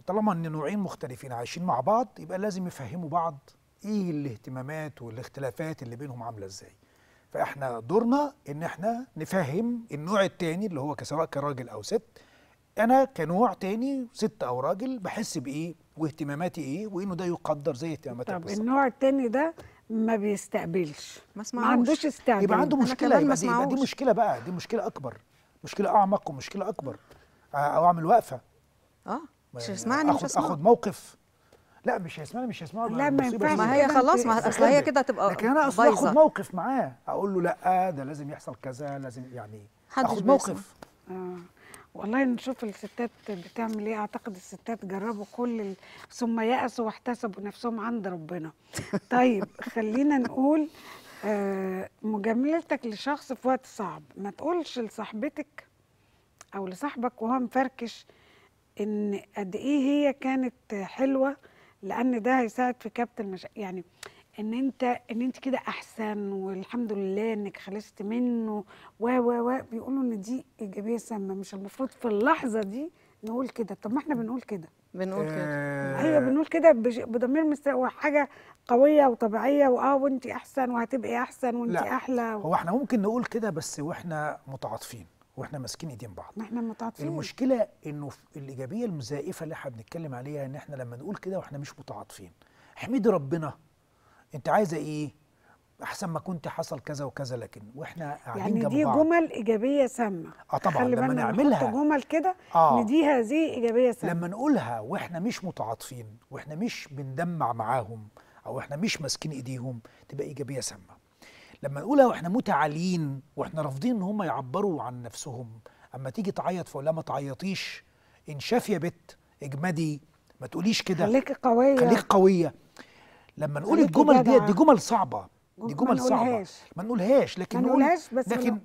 طالما ان نوعين مختلفين عايشين مع بعض يبقى لازم يفهموا بعض ايه الاهتمامات والاختلافات اللي بينهم عامله ازاي. فاحنا دورنا ان احنا نفهم النوع الثاني اللي هو سواء كراجل او ست. انا كنوع تاني ست او راجل بحس بايه واهتماماتي ايه، وانه ده يقدر زي اهتماماتك بالظبط. طب النوع التاني ده ما بيستقبلش، ما عندوش استعداد، يبقى عنده مشكله. يبقى دي مشكله بقى، دي مشكله اكبر، مشكله اعمق ومشكله اكبر. او اعمل وقفه، مش هيسمعني، مش هسمع، اخد موقف. لا مش هيسمعني، مش هسمعه. لا ما ينفعش، ما هي خلاص، ما اصل هي كده هتبقى. لكن انا اصلا اخد موقف معاه، اقول له لا ده لازم يحصل كذا، لازم يعني اخد موقف. والله نشوف الستات بتعمل ايه. اعتقد الستات جربوا كل ثم يأسوا واحتسبوا نفسهم عند ربنا. طيب خلينا نقول مجاملتك لشخص في وقت صعب، ما تقولش لصاحبتك او لصاحبك وهو مفركش ان قد ايه هي كانت حلوه، لان ده هيساعد في كبت المشاكل. يعني ان انت كده احسن والحمد لله انك خلصت منه و بيقولوا ان دي ايجابيه سامه. مش المفروض في اللحظه دي نقول كده؟ طب ما احنا بنقول كده، بنقول كده، ايوه بنقول كده بضمير مستوى، حاجه قويه وطبيعيه، وانت احسن وهتبقي احسن وانت احلى هو احنا ممكن نقول كده بس واحنا متعاطفين واحنا ماسكين ايدين بعض، ما احنا متعاطفين. المشكله انه الايجابيه المزائفه اللي احنا بنتكلم عليها ان احنا لما نقول كده واحنا مش متعاطفين. احمدي ربنا، انت عايزه ايه؟ احسن ما كنت حصل كذا وكذا، لكن واحنا قاعدين جنب بعض. يعني دي جمل ايجابيه سامه. طبعا لما نعملها جمل كده ان دي هذه ايجابيه سامه، لما نقولها واحنا مش متعاطفين واحنا مش بندمع معاهم او احنا مش ماسكين ايديهم تبقى ايجابيه سامه. لما نقولها واحنا متعالين واحنا رافضين ان هم يعبروا عن نفسهم، اما تيجي تعيط فقول لها ما تعيطيش، انشفي يا بت، اجمدي، ما تقوليش كده، خليكي قويه، خليكي قويه. لما نقول الجمل دي جمل صعبه، دي جمل صعبه ما نقولهاش، لكن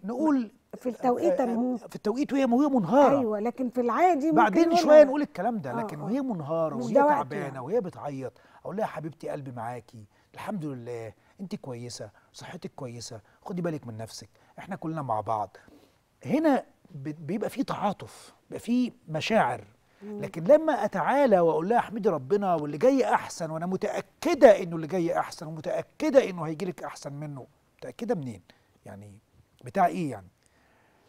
نقول في التوقيت، في التوقيت وهي منهاره. ايوه لكن في العادي ممكن بعدين شويه نقول الكلام ده، لكن وهي منهاره وهي تعبانه وهي بتعيط اقول لها حبيبتي قلبي معاكي، الحمد لله انت كويسه، صحتك كويسه، خدي بالك من نفسك، احنا كلنا مع بعض. هنا بيبقى في تعاطف، بيبقى في مشاعر. لكن لما اتعالى واقول لها احمدي ربنا واللي جاي احسن، وانا متاكده انه اللي جاي احسن ومتاكده انه هيجي لك احسن منه، متاكده منين؟ يعني بتاع ايه يعني؟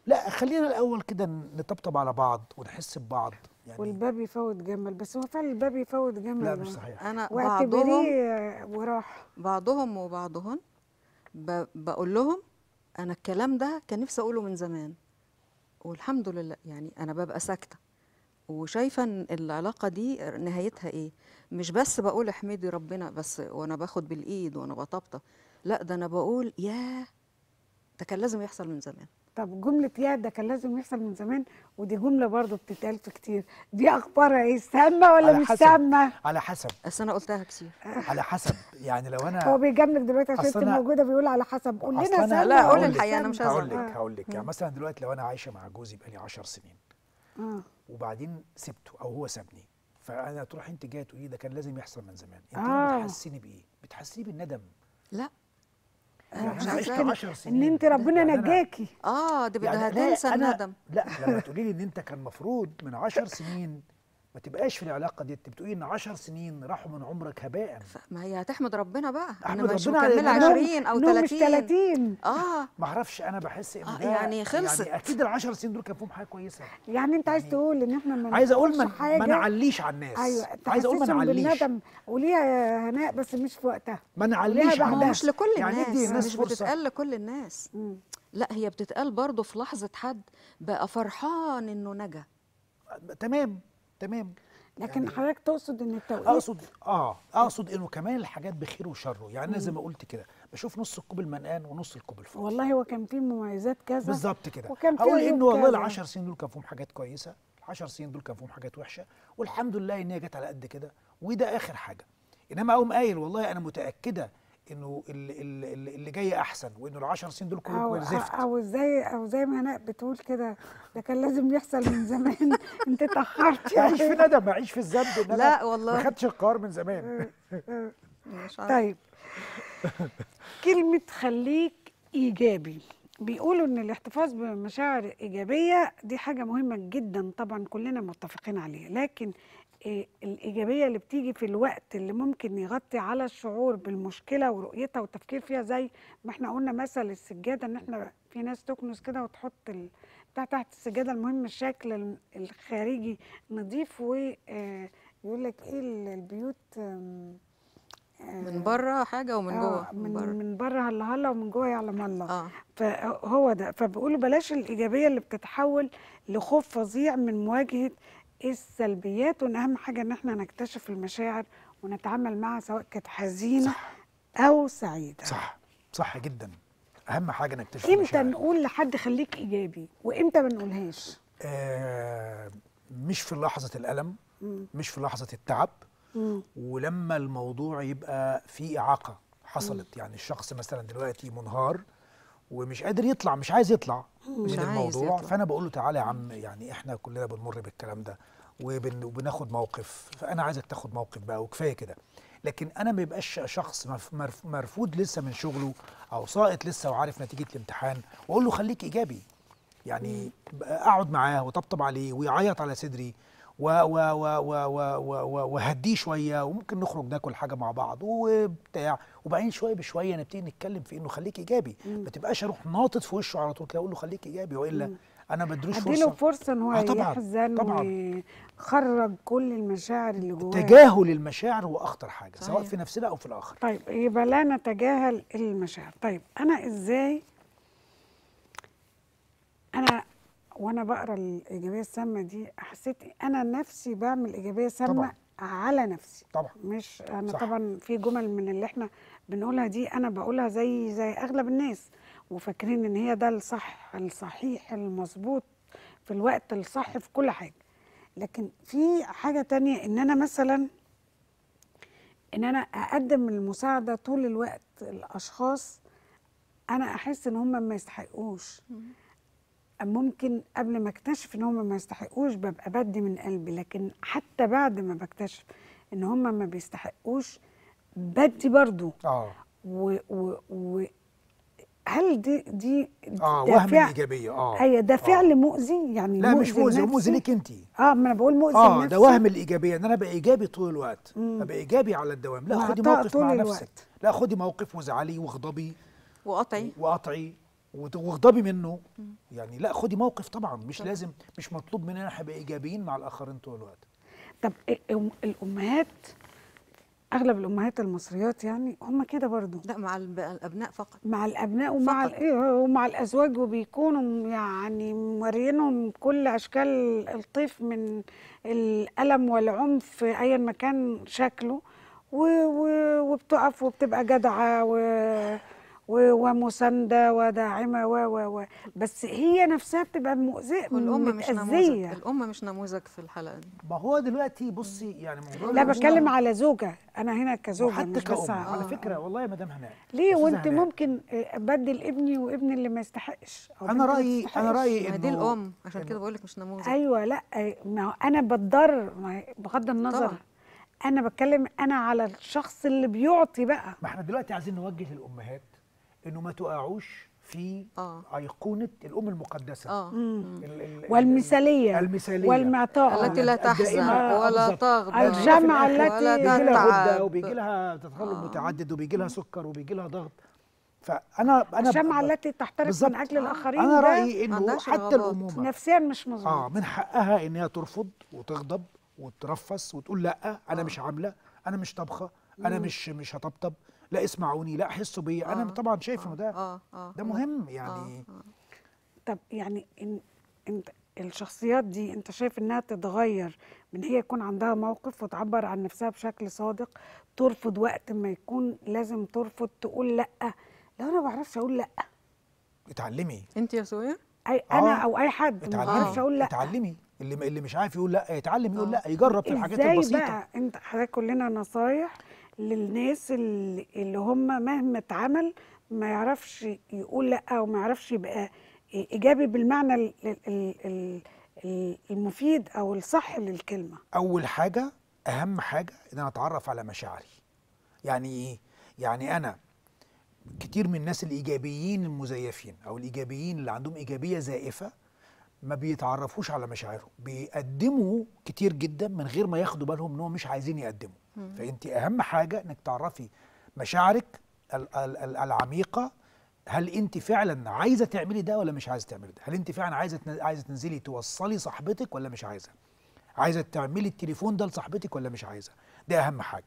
لا خلينا الاول كده نطبطب على بعض ونحس ببعض يعني. والباب يفوت جمل، بس هو فعلا الباب يفوت جمل. لا مش صحيح. انا واعتبريه وراح بعضهم وبعضهن بقول لهم انا الكلام ده كان نفسي اقوله من زمان، والحمد لله يعني انا ببقى ساكته وشايفه العلاقه دي نهايتها ايه. مش بس بقول احمدي ربنا بس وانا باخد بالايد وانا بطبطب، لا ده انا بقول ياه ده كان لازم يحصل من زمان. طب جمله يا ده كان لازم يحصل من زمان، ودي جمله برضو بتتقال كتير، دي اخبارها ايه؟ سامه ولا مش سامه؟ على حسب. بس انا قلتها كتير. على حسب يعني لو انا هو بيجاملك دلوقتي عشان انت موجوده بيقول على حسب. قول لنا سامه. لا قول الحقيقه انا مش هزعل. هقول لك يعني مثلا دلوقتي لو انا عايشه مع جوزي بقالي 10 سنين وبعدين سبته او هو سابني، فانا تروح انت جايه تقولي ده كان لازم يحصل من زمان، انت بتحسيني بايه؟ بتحسيني بالندم. لا مش عايزة 10 سنين ان انت ربنا نجاكي. ده بدها تنسى الندم. لا لما تقولي لي ان انت كان المفروض من 10 سنين ما تبقاش في العلاقه دي، انت بتقولي ان 10 سنين راحوا من عمرك هباء. ما هي هتحمد ربنا بقى. انا مش مكمله 20 او 30 مش 30. ما اعرفش انا بحس ان يعني خلصت. يعني اكيد ال 10 سنين دول كان فيهم حاجه كويسه. يعني انت عايز تقول ان احنا عايز اقول ما نعليش على الناس. ايوه عايز اقول ما نعليش. وليها يا هناء بس مش في وقتها. ما نعليش على الناس. مش لكل الناس، مش بتتقال لكل الناس. لا هي بتتقال برضه في لحظه حد بقى فرحان انه نجا. تمام. لكن يعني حضرتك تقصد ان التوقيت اقصد انه كمان الحاجات بخير وشره، يعني انا زي ما قلت كده بشوف نص الكوب المليان ونص الكوب الفاضي. والله هو كان فيه مميزات كذا بالظبط كده. هقول انه والله ال10 سنين دول كان فيهم حاجات كويسه، ال10 سنين دول كان فيهم حاجات وحشه، والحمد لله ان هي جت على قد كده وده اخر حاجه. انما اقوم قايل والله انا متاكده انه اللي جاي احسن، وانه ال10 سنين دول كلهم زفت. او زي ما هناء بتقول كده ده كان لازم يحصل من زمان. انت اتاخرت. معيش في ندم، معيش في الذنب ان انا لا والله ما خدتش القرار من زمان. مش عارف. طيب كلمه خليك ايجابي، بيقولوا ان الاحتفاظ بمشاعر ايجابيه دي حاجه مهمه جدا، طبعا كلنا متفقين عليها، لكن الإيجابية اللي بتيجي في الوقت اللي ممكن يغطي على الشعور بالمشكلة ورؤيتها والتفكير فيها، زي ما احنا قلنا مثل السجادة ان احنا في ناس تكنس كده وتحط تحت السجادة، المهم الشكل الخارجي نضيف، ويقول لك ايه البيوت من بره حاجة ومن جوه من بره هلا هلا ومن جوه يعلم الله. فهو ده. فبيقولوا بلاش الإيجابية اللي بتتحول لخوف فظيع من مواجهة السلبيات، وان اهم حاجه ان احنا نكتشف المشاعر ونتعامل معها سواء كانت حزينه او سعيده. صح جدا. اهم حاجه نكتشف المشاعر. امتى نقول لحد خليك ايجابي وامتى ما نقولهاش؟ مش في لحظه الالم، مش في لحظه التعب، ولما الموضوع يبقى فيه اعاقه حصلت، يعني الشخص مثلا دلوقتي منهار ومش قادر يطلع، مش عايز يطلع من الموضوع، فانا بقول له تعالى يا عم، يعني احنا كلنا بنمر بالكلام ده وبناخد موقف، فانا عايزك تاخد موقف بقى وكفايه كده. لكن انا ما يبقاش شخص مرفوض لسه من شغله او ساقط لسه وعارف نتيجه الامتحان واقول له خليك ايجابي، يعني اقعد معاه وطبطب عليه ويعيط على صدري وهديه شويه، وممكن نخرج ناكل حاجه مع بعض وبتاع، وبعدين شويه بشويه نبتدي نتكلم في انه خليك ايجابي. ما تبقاش اروح ناطط في وشه على طول كده اقول له خليك ايجابي، والا انا ما اديلوش فرصه. اديله فرصه ان هو يحزن ويخرج كل المشاعر اللي جواه. تجاهل المشاعر هو اخطر حاجه، سواء في نفسنا او في الاخر. طيب يبقى لا نتجاهل المشاعر. طيب انا ازاي وانا بقرا الايجابيه السامه دي حسيت انا نفسي بعمل ايجابيه سامه على نفسي؟ طبعا مش انا طبعا في جمل من اللي احنا بنقولها دي انا بقولها زي اغلب الناس، وفاكرين ان هي ده الصح الصحيح المظبوط في الوقت الصح في كل حاجه. لكن في حاجه تانية، ان انا مثلا اقدم المساعده طول الوقت لاشخاص انا احس ان هم ما يستحقوش. ممكن قبل ما اكتشف ان هم ما يستحقوش ببقى بدي من قلبي، لكن حتى بعد ما بكتشف ان هم ما بيستحقوش بدي برضو. هل دي وهم الايجابيه؟ هي ده فعل مؤذي يعني؟ لا مش مؤذي، مؤذي ليك انت. ما انا بقول مؤذي لنفسي. ده وهم الايجابيه، ان انا ابقى ايجابي طول الوقت، ابقى ايجابي على الدوام. لا خدي موقف مع نفسك، لا خدي موقف وازعلي واغضبي وقطعي وغضبي منه يعني، لا خدي موقف طبعا، مش طبعا. لازم، مش مطلوب مننا نبقى ايجابيين مع الاخرين طول الوقت. طب الامهات، اغلب الامهات المصريات يعني هم كده برضو؟ لا، مع الابناء فقط، مع الابناء ومع ومع الازواج، وبيكونوا يعني مورينهم كل اشكال الطيف من الالم والعنف ايا ما كان شكله، وبتقف وبتبقى جدعه ومسانده وداعمه بس هي نفسها بتبقى مؤذيه. والام مش نموذج، الام مش نموذج في الحلقه دي. ما هو دلوقتي بصي يعني موضوع، لا بتكلم على زوجه، انا هنا كزوجه حتى كأم على فكره والله يا مدام هناء. ليه وانت ممكن ابدل ابني وابن اللي ما يستحقش؟ انا رايي ان دي الام، عشان كده بقول لك مش نموذج. ايوه، لا ما انا بتضر بغض النظر طبعا. انا بتكلم انا على الشخص اللي بيعطي بقى. ما احنا دلوقتي عايزين نوجه للامهات انه ما تقعوش في ايقونه الام المقدسه والمثاليه والمعطاء التي لا تحزن ولا تغضب، الجمعه التي بيجي لها غده وبيجي لها تطلب متعدد وبيجي لها سكر ويجي لها ضغط. فانا الجمعه التي تحترق من اجل الاخرين، انا رايي انه حتى الامومه نفسيا مش مظبوط، من حقها ان هي ترفض وتغضب وترفس وتقول لا انا مش عامله، انا مش طبخه، انا مش هطبطب، لا اسمعوني، لا احسوا بيا. انا طبعا شايفه ده ده مهم يعني. طب يعني انت الشخصيات دي انت شايف انها تتغير من هي يكون عندها موقف وتعبر عن نفسها بشكل صادق، ترفض وقت ما يكون لازم ترفض، تقول لا. لو انا ما بعرفش اقول لا، اتعلمي انت يا سويا، اي انا او اي حد ما بعرفش اقول لا، اتعلمي. اللي مش عارف يقول لا يتعلم يقول لا، يجرب في الحاجات البسيطه. ازاي بقى انت حضرتك؟ كلنا نصايح للناس اللي هم مهما اتعمل ما يعرفش يقول لا، او ما يعرفش يبقى ايجابي بالمعنى المفيد او الصح للكلمه. اول حاجه، اهم حاجه، ان انا اتعرف على مشاعري. يعني ايه؟ يعني انا كتير من الناس الايجابيين المزيفين او الايجابيين اللي عندهم ايجابيه زائفه ما بيتعرفوش على مشاعرهم، بيقدموا كتير جدا من غير ما ياخدوا بالهم انهم مش عايزين يقدموا. فانت اهم حاجه انك تعرفي مشاعرك العميقه. هل انت فعلا عايزه تعملي ده ولا مش عايزه تعملي ده؟ هل انت فعلا عايزه تنزلي توصلي صاحبتك ولا مش عايزه؟ عايزه تعملي التليفون ده لصاحبتك ولا مش عايزه؟ ده اهم حاجه.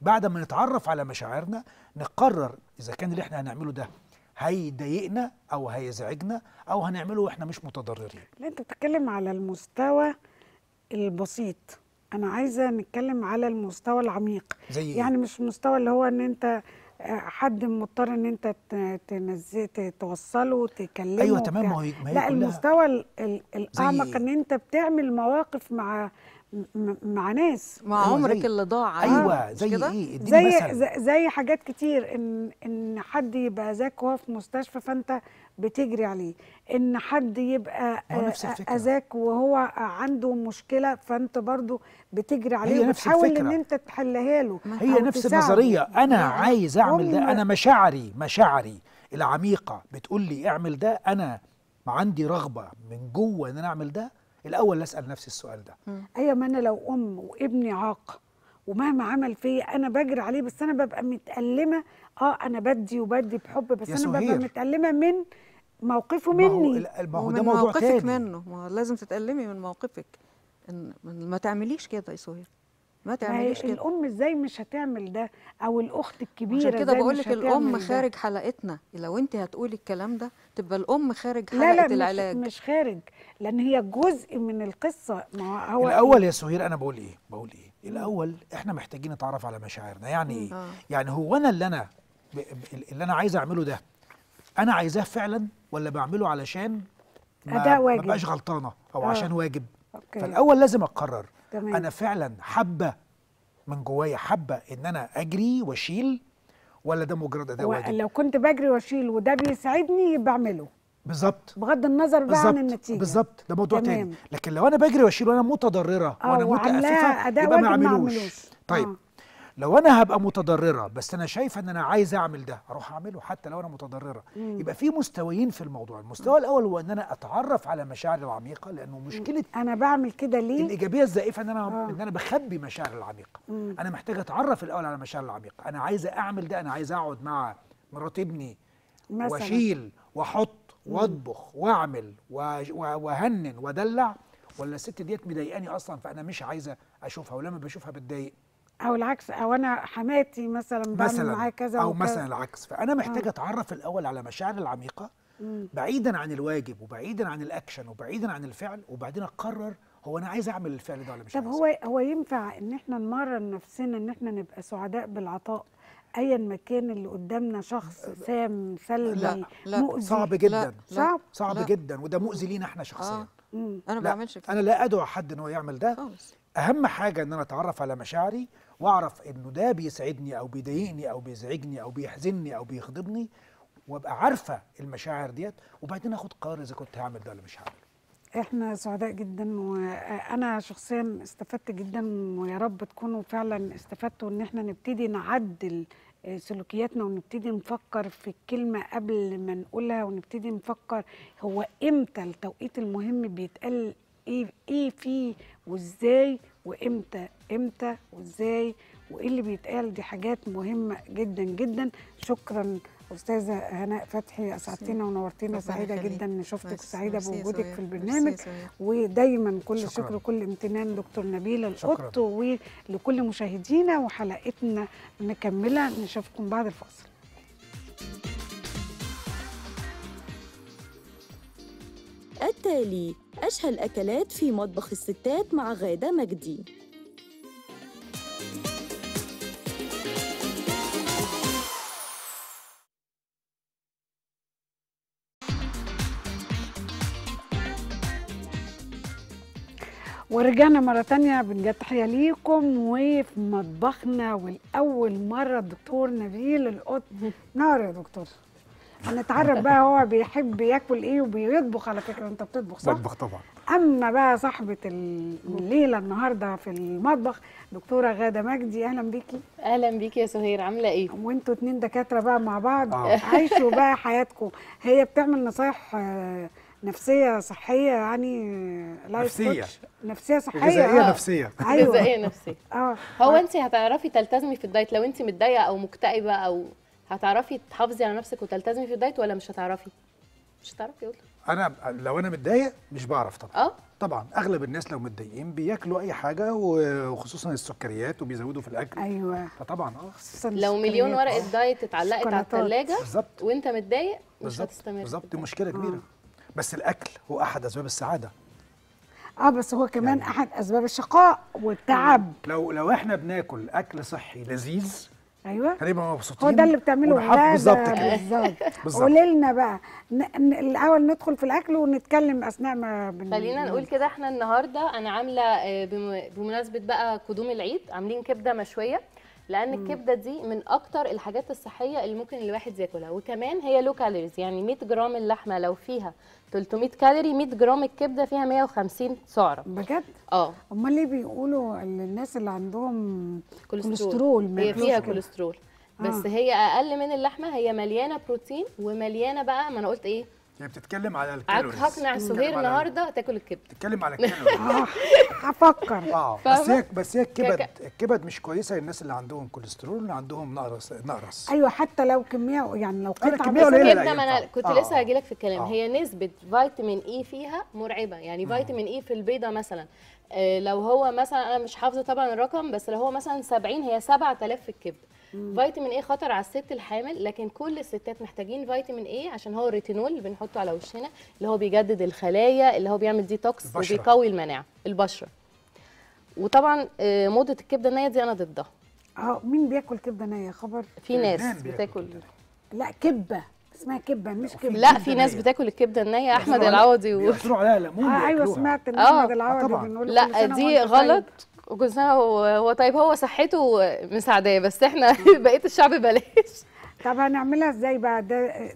بعد ما نتعرف على مشاعرنا نقرر اذا كان اللي احنا هنعمله ده هيضايقنا او هيزعجنا او هنعمله واحنا مش متضررين. لا انت بتتكلم على المستوى البسيط، أنا عايزة نتكلم على المستوى العميق. زي يعني مش المستوى اللي هو إن أنت حد مضطر إن أنت توصله وتكلمه. أيوه تمام، ما هي لا، المستوى الأعمق إن أنت بتعمل مواقف مع ناس، مع عمرك اللي ضاع. أيوه زي إيه؟ اديني مثل. زي حاجات كتير، إن حد يبقى أذاك وهو في مستشفى فأنت بتجري عليه، ان حد يبقى اذاك وهو عنده مشكله فانت برضو بتجري عليه وتحاول ان انت تحلها له. هي نفس النظريه، انا عايز اعمل ده، انا مشاعري العميقه بتقول لي اعمل ده، انا ما عندي رغبه من جوه ان انا اعمل ده. الاول اسال نفسي السؤال ده. ايوه، ما انا لو ام وابني عاق ومهما عمل فيا انا بجري عليه، بس انا ببقى متألمه. انا بدي بحب، بس انا ببقى متألمة من موقفه مني. ما هو ده موضوع تاني، موقفك منه. ما لازم تتألمي من موقفك، ما تعمليش كده يا سهير، ما تعمليش كده. الام ازاي مش هتعمل ده، او الاخت الكبيره؟ عشان كده بقول لك الام خارج حلقتنا. لو انت هتقولي الكلام ده تبقى الام خارج حلقه العلاج. لا مش خارج، لان هي جزء من القصه. ما هو الاول يا سهير انا بقول ايه الاول احنا محتاجين نتعرف على مشاعرنا. يعني ايه؟ يعني هو انا اللي انا عايز اعمله ده انا عايزاه فعلا، ولا بعمله علشان ما بقاش غلطانه، او عشان واجب؟ فالاول لازم اقرر تمام. انا فعلا حابه من جوايا، حابه ان انا اجري واشيل، ولا ده مجرد اداء واجب؟ لو كنت بجري واشيل وده بيساعدني بعمله بالظبط، بغض النظر بقى عن النتيجه. بالظبط، ده موضوع تاني. لكن لو انا بجري واشيل وانا متضرره وانا متأسفه، يبقى ما اعملوش. طيب لو انا هبقى متضرره بس انا شايفه ان انا عايزه اعمل ده، اروح اعمله حتى لو انا متضرره. يبقى في مستويين في الموضوع. المستوى الاول هو ان انا اتعرف على مشاعري العميقه، لانه مشكله انا بعمل كده ليه، الايجابيه الزائفه، ان انا بخبي مشاعري العميقه. انا محتاجه اتعرف الاول على مشاعري العميقه. انا عايزه اعمل ده، انا عايزه اقعد مع مرات ابني واشيل واحط واطبخ واعمل واهنن وادلع، ولا الست ديت مضايقاني اصلا فانا مش عايزه اشوفها، ولما بشوفها بتضايق، او العكس، او انا حماتي مثلا بعمل معاها كذا او مثلا العكس. فانا محتاجه اتعرف الاول على مشاعري العميقه بعيدا عن الواجب وبعيدا عن الاكشن وبعيدا عن الفعل، وبعدين اقرر هو انا عايز اعمل الفعل ده ولا مش عايز. طب هو ينفع ان احنا نمرن نفسنا ان احنا نبقى سعداء بالعطاء ايا ما كان اللي قدامنا شخص سام سلبي؟ لا لا، مؤذي، صعب جدا. لا لا، صعب جدا، وده مؤذي لينا احنا شخصيا. انا ما بعملش كده، انا لا ادعو حد ان هو يعمل ده خالص. اهم حاجه ان انا اتعرف على مشاعري واعرف انه ده بيسعدني او بيضايقني او بيزعجني او بيحزنني او بيغضبني، وابقى عارفه المشاعر ديت، وبعدين اخد قرار اذا كنت هعمل ده ولا مش هعمل. احنا سعداء جدا، وانا شخصيا استفدت جدا، ويا رب تكونوا فعلا استفدتوا ان احنا نبتدي نعدل سلوكياتنا، ونبتدي نفكر في الكلمه قبل ما نقولها، ونبتدي نفكر هو امتى التوقيت المهم بيتقال ايه فيه وازاي، وامتى وازاي وايه اللي بيتقال. دي حاجات مهمه جدا جدا. شكرا أستاذة هناء فتحي، أسعدتينا ونورتينا، سعيدة جدا إن شفتك، سعيدة بوجودك في البرنامج، ودايما كل شكر وكل امتنان دكتور نبيل القط، ولكل مشاهدينا. وحلقتنا مكملة، نشوفكم بعد الفاصل. التالي أشهى الأكلات في مطبخ الستات مع غادة مجدي. ورجعنا مرة تانية، بنجد تحية ليكم. وفي مطبخنا، والأول مرة الدكتور نبيل القط. نار يا دكتور، هنتعرف بقى هو بيحب ياكل ايه وبيطبخ. على فكرة انت بتطبخ صح؟ بطبخ طبعا. أما بقى صاحبة الليلة النهاردة في المطبخ دكتورة غادة مجدي، أهلا بيكي. أهلا بيكي يا سهير، عاملة إيه؟ وأنتوا اتنين دكاترة بقى مع بعض، عايشوا بقى حياتكم. هي بتعمل نصايح نفسية صحية، يعني نفسية صحية، غذائية نفسية. أيوة، غذائية نفسية. هو أنت هتعرفي تلتزمي في الدايت لو أنت متضايقة أو مكتئبة، أو هتعرفي تحافظي على نفسك وتلتزمي في الدايت، ولا مش هتعرفي؟ مش هتعرفي. يقول أنا لو أنا متضايق مش بعرف طبعا. طبعا أغلب الناس لو متضايقين بياكلوا أي حاجة، وخصوصا السكريات، وبيزودوا في الأكل. أيوه فطبعا. لو مليون ورقة دايت اتعلقت على الثلاجة وأنت متضايق مش هتستمر. بالظبط، دي مشكلة كبيرة. بس الاكل هو احد اسباب السعاده، بس هو كمان يعني احد اسباب الشقاء والتعب. لو احنا بناكل اكل صحي لذيذ، ايوه، هنبقى مبسوطين. هو ده اللي بتعمله بالظبط. وليلنا بقى الاول ندخل في الاكل ونتكلم اثناء ما خلينا نقول كده. احنا النهارده انا عامله بمناسبه بقى قدوم العيد، عاملين كبده مشويه، لان الكبده دي من اكتر الحاجات الصحيه اللي ممكن الواحد ياكلها، وكمان هي لو كالوريز، يعني 100 جرام اللحمه لو فيها 300 كالوري، 100 جرام الكبده فيها 150 سعره. بجد؟ امال ليه بيقولوا الناس اللي عندهم كوليسترول هي فيها كوليسترول؟ بس هي اقل من اللحمه، هي مليانه بروتين ومليانه بقى، ما انا قلت ايه، هي بتتكلم على الكالوريز. هقنع سهير النهارده تاكل الكبد. بتتكلم على الكالوريز. هفكر. بس هي الكبد مش كويسه للناس اللي عندهم كوليسترول واللي عندهم نقرس. ايوه، حتى لو كميه، يعني لو قطعه الكبده. ما انا كنت لسه هاجي لك في الكلام. هي نسبه فيتامين اي فيها مرعبه، يعني فيتامين اي في البيضه مثلا، لو هو مثلا، انا مش حافظه طبعا الرقم، بس لو هو مثلا 70، هي 7000 في الكبده. فيتامين اي خطر على الست الحامل، لكن كل الستات محتاجين فيتامين اي، عشان هو الريتينول اللي بنحطه على وشنا، اللي هو بيجدد الخلايا، اللي هو بيعمل ديتوكس وبيقوي المناعه، البشره. وطبعا موضه الكبده النيه دي انا ضدها. مين بياكل كبده نيه؟ خبر، في ناس بتاكل. لا، كبه اسمها كبه، مش كبده. لا، في ناس بتاكل الكبده النيه. احمد العوضي بيقولوا عليها ليمون. ايوه، سمعت ان احمد العوضي بنقول لا دي غلط، وكل سنه هو طيب، هو صحته مساعداه، بس احنا بقيه الشعب بلاش. طب هنعملها ازاي بقى؟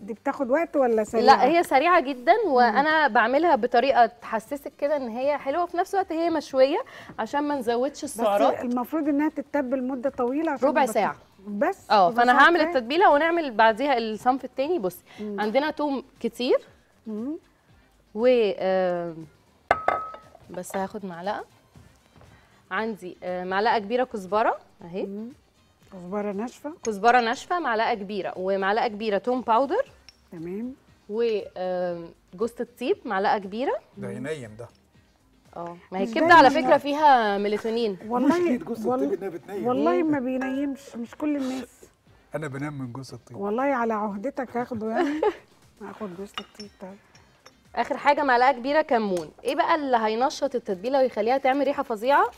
دي بتاخد وقت ولا سريعه؟ لا، هي سريعه جدا، وانا بعملها بطريقه تحسسك كده ان هي حلوه، وفي نفس الوقت هي مشويه عشان ما نزودش السعرات. بس المفروض انها تتبل مده طويله، عشان ربع ساعه بس. فانا هعمل التتبيله ونعمل بعديها الصنف الثاني. بصي، عندنا توم كتير، و بس هاخد معلقه، عندي معلقه كبيره كزبره اهي، كزبره ناشفه، معلقه كبيره، ومعلقه كبيره توم باودر. تمام. وجوزة الطيب معلقه كبيره. ده ينيم ده. ما هي الكبده على فكره فيها ميلاتونين. والله جوزة الطيب انها بتنيم. والله ما بينيمش، مش كل الناس. انا بنام من جوزة الطيب. والله على عهدتك هاخده يعني. هاخد جوزة الطيب طبعا. اخر حاجه معلقه كبيره كمون. ايه بقى اللي هينشط التتبيله ويخليها تعمل ريحه فظيعه؟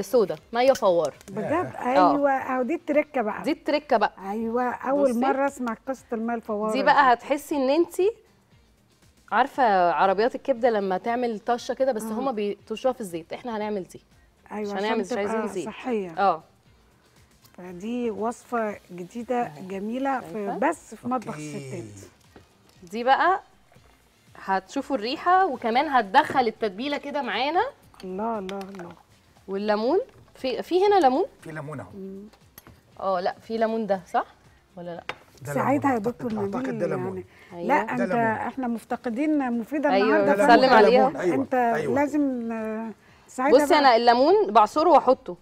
سودا، ميه فوار بجد. ايوه اهو دي التركه بقى، دي التركه بقى. ايوه اول مره اسمع قصه الميه الفوار دي بقى. هتحسي ان انت عارفه عربيات الكبده لما تعمل طشه كده، بس هما بيطشوها في الزيت، احنا هنعمل دي. ايوه عشان مش عايزين زيت، صحيه. فدي وصفه جديده جميله في مطبخ الستات. دي بقى هتشوفوا الريحه، وكمان هتدخل التتبيله كده معانا. الله الله الله. والليمون في هنا ليمون، في ليمون اهو. لا في ليمون ده صح ولا لا؟ ساعتها يا دكتور نبيل اعتقد ده ليمون. لا انت لمون. احنا مفتقدين مفيده النهارده. ايوه سلم عليها. انت لازم ساعتها. بصي انا الليمون بعصره واحطه.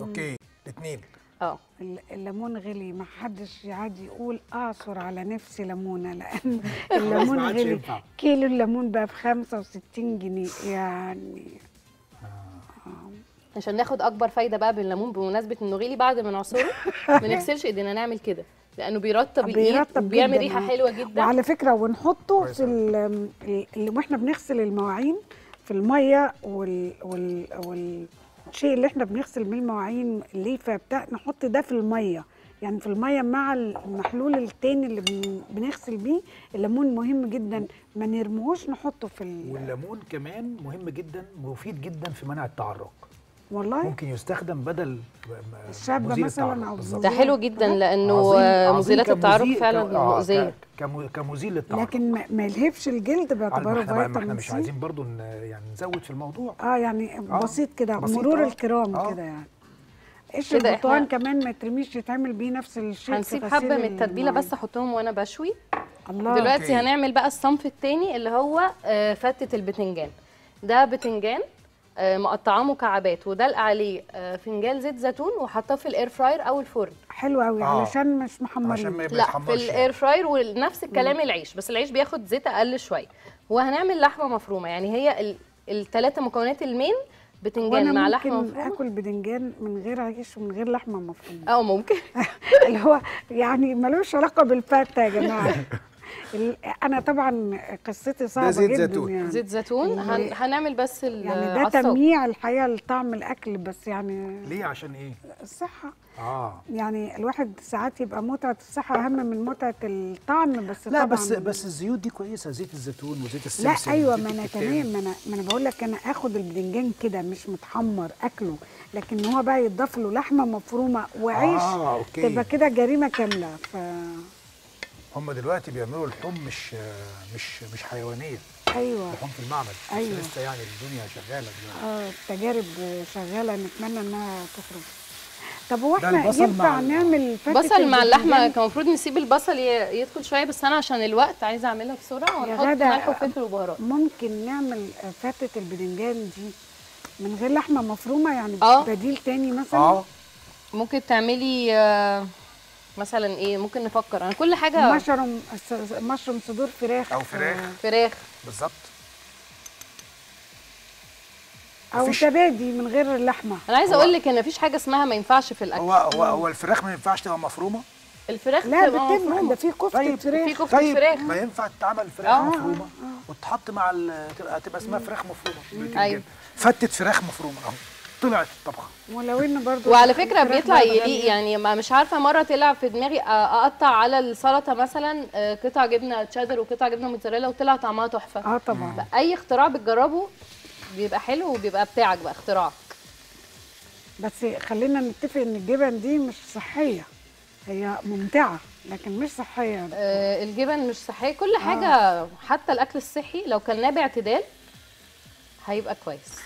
اوكي الاثنين. الليمون غلي، ما حدش عاد يقول اعصر على نفسي ليمونه، لان الليمون غلي. كيلو الليمون بقى ب 65 جنيه يعني. عشان ناخد اكبر فايده بقى بالليمون، بمناسبه انه غلي، بعد ما نعصره ما نغسلش ايدينا، نعمل كده لانه بيرطب الايد وبيعمل ريحه حلوه جدا. وعلى فكره ونحطه في واحنا بنغسل المواعين في الميه الشيء اللي احنا بنغسل بيه المواعين الليفه بتاع، نحط ده في الميه، يعني في الميه مع المحلول التاني اللي بنغسل بيه. الليمون مهم جدا، ما نرموهوش، نحطه في والليمون كمان مهم جدا، مفيد جدا في منع التعرق. والله ممكن يستخدم بدل الشابه مثلا او ده حلو جدا، لانه مزيلات التعرق فعلا مؤذيه كمزيل للتعرق، لكن ما يلهبش الجلد باعتباره فيتامين سي. احنا مش عايزين برضو يعني نزود في الموضوع. يعني بسيط كده، مرور الكرام كده يعني. قشر البرتقال كمان ما ترميش، يتعمل بيه نفس الشيء. هنسيب حبه من التتبيله بس احطهم وانا بشوي. الله. دلوقتي هنعمل بقى الصنف الثاني اللي هو فتة البتنجان. ده بتنجان مقطعاه مكعبات، ودلق عليه فنجان زيت زيتون، وحطاه في الاير فراير او الفرن. حلو قوي. علشان مش محمرين. لا في الاير فراير، ونفس الكلام العيش، بس العيش بياخد زيت اقل شويه. وهنعمل لحمه مفرومه، يعني هي الثلاثه مكونات المين، بتنجان مع لحمه مفرومه. ممكن اكل بدنجان من غير عيش ومن غير لحمه مفرومه. ممكن. اللي هو يعني ملوش علاقه بالفته يا جماعه. انا طبعا قصتي صعبه جدا. زيت زيتون يعني. زيت زيتون هنعمل بس يعني ده تمييع الحقيقه لطعم الاكل، بس يعني ليه؟ عشان ايه؟ الصحه. يعني الواحد ساعات يبقى متعه الصحه اهم من متعه الطعم، بس لا طبعا. بس الزيوت دي كويسه، زيت الزيتون وزيت السمسم. لا ايوه، ما انا تمام، ما انا بقول لك انا اخد البدنجان كده مش متحمر اكله، لكن هو بقى يتضاف له لحمه مفرومه وعيش. أوكي. تبقى كده جريمه كامله. هم دلوقتي بيعملوا اللحوم مش حيوانيه. ايوه لحوم في المعمل. ايوه لسه يعني الدنيا شغاله دلوقتي. التجارب شغاله، نتمنى انها تخرج. طب هو احنا ينفع نعمل بصل مع اللحمه؟ كان المفروض نسيب البصل يدخل شويه، بس انا عشان الوقت عايزه اعملها بسرعه، ونحط ملح وفلفل وبهارات. ممكن نعمل فتة البدنجان دي من غير لحمه مفرومه، يعني بديل تاني مثلا. ممكن تعملي مثلا ايه؟ ممكن نفكر. انا كل حاجه مشروم صدور فراخ او فراخ بالظبط، او زبادي من غير اللحمه. انا عايزه اقول لك ان مفيش حاجه اسمها ما ينفعش في الاكل. هو الفراخ ما ينفعش تبقى مفرومه. الفراخ لا بتبقى، ده في كفته. طيب فراخ ما ينفع تتعمل فراخ مفرومه وتتحط مع تبقى اسمها فراخ مفرومه. ايوه فتة فراخ مفرومه اهو، طلعت الطبخه. ولو انه برضه وعلى فكره بيطلع يليق، يعني مش عارفه مره طلع في دماغي اقطع على السلطه مثلا قطع جبنه تشيدر وقطع جبنه موتزاريلا، وطلع طعمها تحفه. طبعا. فاي اختراع بتجربه بيبقى حلو، وبيبقى بتاعك بقى اختراعك. بس خلينا نتفق ان الجبن دي مش صحيه، هي ممتعه لكن مش صحيه. الجبن مش صحيه، كل حاجه. حتى الاكل الصحي لو كلناه باعتدال هيبقى كويس.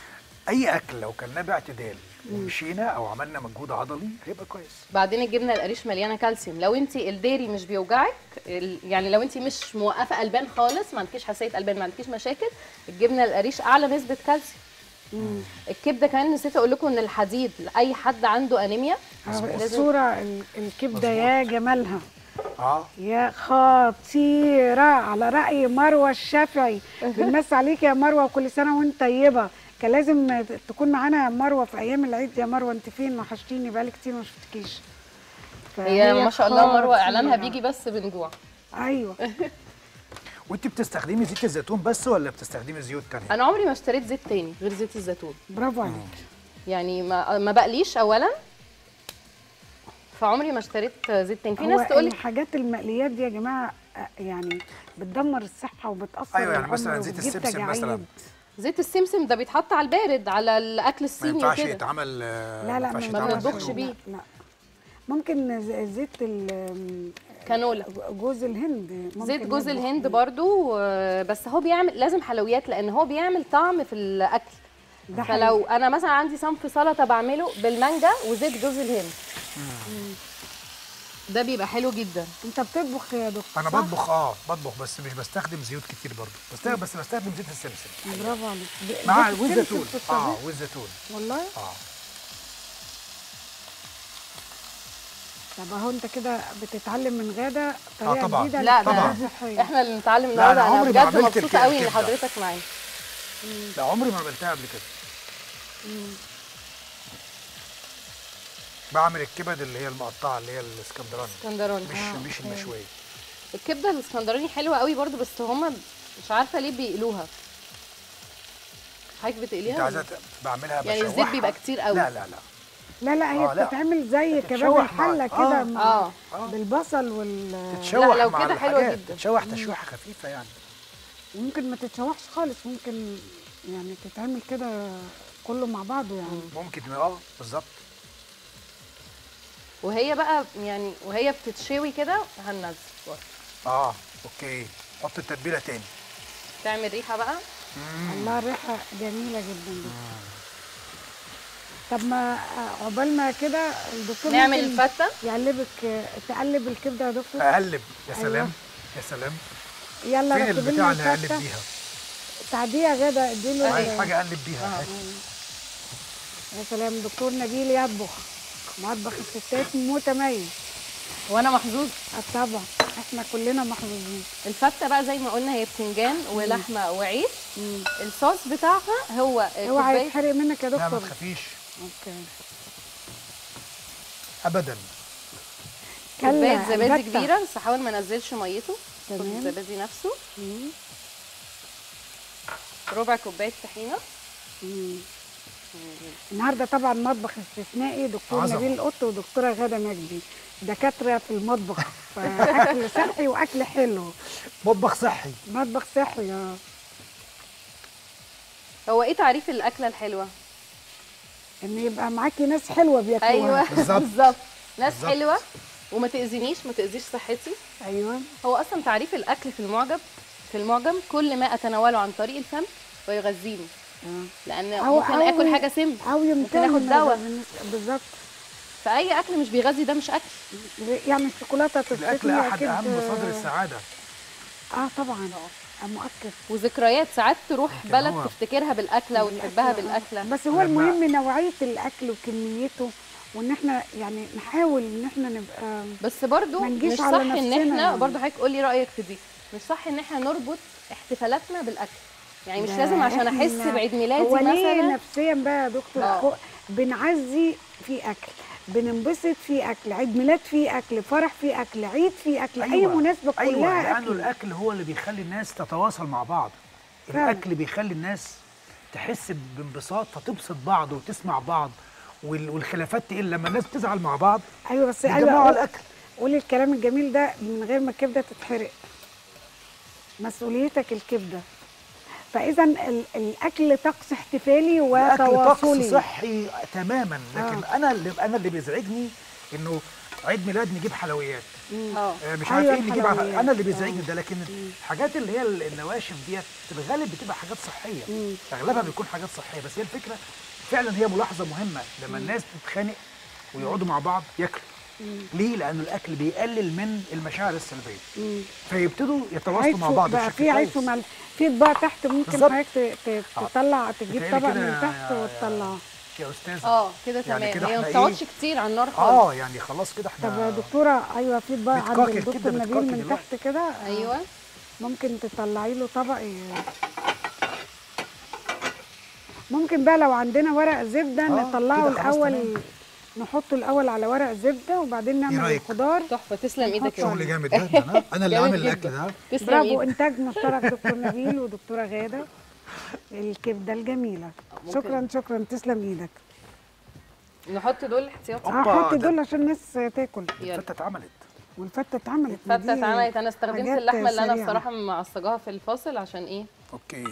اي اكل لو كلناه باعتدال ومشينا او عملنا مجهود عضلي هيبقى كويس. بعدين الجبنه القريش مليانه كالسيوم، لو انت الديري مش بيوجعك، يعني لو انت مش موقفه البان خالص، ما عندكيش حساسيه البان، ما عندكيش مشاكل، الجبنه القريش اعلى نسبه كالسيوم. الكبده كمان نسيت اقول لكم ان الحديد لاي حد عنده انيميا. الصوره الكبده يا جمالها يا خطيره على راي مروه الشافعي. بالمس عليك يا مروه وكل سنه وانت طيبه. كان لازم تكون معانا مروه في ايام العيد. يا مروه انت فين؟ وحشتيني بقالي كتير ما شفتكيش. هي ما شاء الله مروه اعلانها بيجي بس بنجوع. ايوه. وانت بتستخدمي زيت الزيتون بس ولا بتستخدمي زيوت ثانيه؟ انا عمري ما اشتريت زيت ثاني غير زيت الزيتون. برافو عليك. يعني ما بقليش اولا، فعمري ما اشتريت زيت ثاني. في ناس تقول لي الحاجات المقليات دي يا جماعه يعني بتدمر الصحه وبتاثر. ايوه يعني مثلا زيت السمسم مثلا، زيت السمسم ده بيتحط على البارد على الاكل الصيني وكده، ما ينفعش يتعمل. لا لا ما بنطبخش بيه. لا ممكن زيت كانولا، جوز الهند، زيت جوز الهند برضو، بس هو بيعمل لازم حلويات لان هو بيعمل طعم في الاكل. فلو انا مثلا عندي صنف سلطه بعمله بالمانجا وزيت جوز الهند ده بيبقى حلو جدا. انت بتطبخ يا دكتور؟ انا بطبخ بطبخ بس مش بستخدم زيوت كتير برضو، بس بستخدم زيت السمسم. برافو عليك. مع والزيتون. والزيتون والله. طب اهو انت كده بتتعلم من غاده طريقه جديده. لا طبعا احنا اللي بنتعلم النهارده. انا بجد مبسوطه قوي ان حضرتك معايا. لا عمري ما عملتها قبل كده. بعمل الكبد اللي هي المقطعه اللي هي الاسكندراني. اسكندراني مش المشويه. الكبده الاسكندراني حلوه قوي برده، بس هم مش عارفه ليه بيقلوها. حضرتك بتقليها؟ عايزه بعملها بشوحها يعني الزيت بيبقى كتير قوي. لا لا لا لا لا هي بتتعمل زي كباب الحله كده بالبصل تتشوح. لا لو كده حلوه جدا تتشوح تشويحه خفيفه يعني. ممكن ما تتشوحش خالص، ممكن يعني تتعمل كده كله مع بعضه يعني. ممكن بالظبط. وهي بقى يعني وهي بتتشوي كده هننزل برضه. اوكي حط التتبيله تاني. تعمل ريحه بقى. الله ريحه جميله جدا جدا. طب ما عقبال ما كده الدكتور نعمل الفته. يقلبك تقلب الكبده يا دكتور. اقلب. يا سلام. أيوة. يا سلام. يلا فين البتاع اللي هقلب بيها؟ ساعديه يا غاده اديله. اي حاجه اقلب بيها. يا سلام. دكتور نبيل يطبخ مطبخ الستات متميز وانا محظوظ. طبعا احنا كلنا محظوظين. الفته بقى زي ما قلنا هي بتنجان ولحمه وعيش. الصوص بتاعها هو اوعى يتحرق منك يا دكتور. لا ما تخافيش. اوكي ابدا. كوبايه زبادي كبيره بس احاول ما انزلش ميته. تمام. الزبادي نفسه. ربع كوبايه طحينه. النهارده طبعا مطبخ استثنائي. دكتور نبيل القط ودكتوره غاده مجدي دكاتره في المطبخ، فاكل صحي واكل حلو. مطبخ صحي. مطبخ صحي. هو ايه تعريف الاكله الحلوه؟ ان يبقى معاكي ناس حلوه بياكلوها. ايوه بالظبط. ناس حلوه وما تاذينيش، ما تاذيش صحتي. ايوه. هو اصلا تعريف الاكل في المعجم كل ما اتناوله عن طريق الفم ويغذيني. لان ممكن اكل حاجه سم ممكن اخد دواء. بالظبط. فاي اكل مش بيغذي ده مش اكل. يعني الشوكولاته تستني اكل. الاكل احد اهم مصادر السعاده. طبعا مؤكد. وذكريات ساعات تروح بلد تفتكرها بالاكله وتحبها بالاكله. بس هو المهم نوعيه الاكل وكميته، وان احنا يعني نحاول ان احنا نبقى بس برضو مش صح ان احنا برضو. حضرتك قولي رايك في دي. مش صح ان احنا نربط احتفالاتنا بالاكل يعني. مش لازم عشان احس بعيد ميلادي مثلا. وليه نفسيا بقى يا دكتور؟ بنعزي في اكل، بننبسط في اكل، عيد ميلاد في اكل، فرح في اكل، عيد في اكل. أيوة. اي مناسبه كلها. أيوة. لانه الاكل هو اللي بيخلي الناس تتواصل مع بعض. الاكل بيخلي الناس تحس بانبساط فتبسط بعض وتسمع بعض والخلافات تقل لما الناس بتزعل مع بعض. ايوه بس يجمعوا الاكل. قولي الكلام الجميل ده من غير ما الكبده تتحرق. مسؤوليتك الكبده. فاذا الاكل طقس احتفالي وتواصلي. طقس صحي تماما. لكن انا اللي بيزعجني انه عيد ميلاد نجيب حلويات. مش عارف ايه نجيب. انا اللي بيزعجني ده. لكن الحاجات اللي هي النواشف ديت في الغالب بتبقى حاجات صحيه. اغلبها بيكون حاجات صحيه. بس هي الفكره فعلا هي ملاحظه مهمه لما الناس تتخانق ويقعدوا مع بعض ياكلوا. ليه؟ لأن الأكل بيقلل من المشاعر السلبية. فيبتدوا يتواصلوا مع بعض بشكل كويس. في عيش في طباع تحت ممكن حضرتك تطلع تجيب طبق من تحت وتطلعه. يا استاذه. كده تمام يعني كده هي ما بتقعدش كتير على النار خالص. يعني خلاص كده احنا. طب دكتوره ايوه في بقى عند الدكتور نبيل من تحت كده. ايوه ممكن تطلعي له طبق. ممكن بقى لو عندنا ورق زبده نطلعه الاول، نحطه الاول على ورق زبده وبعدين نعمل الخضار. تحفه، تسلم ايدك. شغل جامد جدا. انا اللي عامل الاكل ده. برافو، انتاج مشترك دكتور نبيل ودكتوره غاده. الكبده الجميله. شكرا شكرا، تسلم ايدك. نحط دول احتياطي. هحط دول عشان الناس تاكل. الفته اتعملت. والفته اتعملت. الفته اتعملت. انا استخدمت اللحمه اللي انا بصراحه معصجاها في الفاصل عشان ايه. اوكي.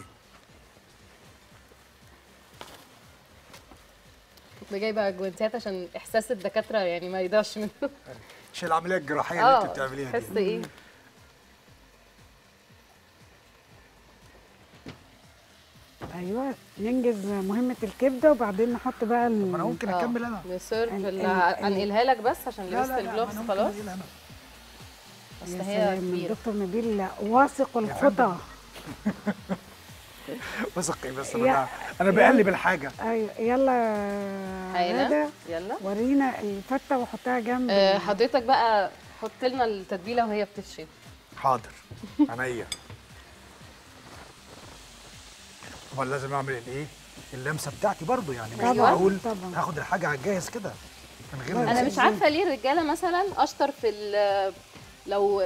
كنت جايبه جوانتيات عشان احساس الدكاتره يعني ما يضيعش منه. مش العمليه الجراحيه اللي انت بتعمليها دي. تحس ايه؟ ايوه ننجز مهمه الكبده وبعدين نحط بقى طب انا ممكن اكمل انا نسيرف انقلها لك بس عشان لبست الجلوفز خلاص. بس هي كبيره. دكتور نبيل واثق الخطا. واثق بس انا بقلب الحاجه. ايوه يلا يلا ورينا الفته وحطها جنب. حضرتك بقى حط لنا التتبيله وهي بتتشرب. حاضر عينيا. طبعا لازم اعمل الايه؟ اللمسه بتاعتي برضو يعني. مش معقول هاخد الحاجه على الجاهز كده من غير انا مش عارفه ليه الرجاله مثلا اشطر في لو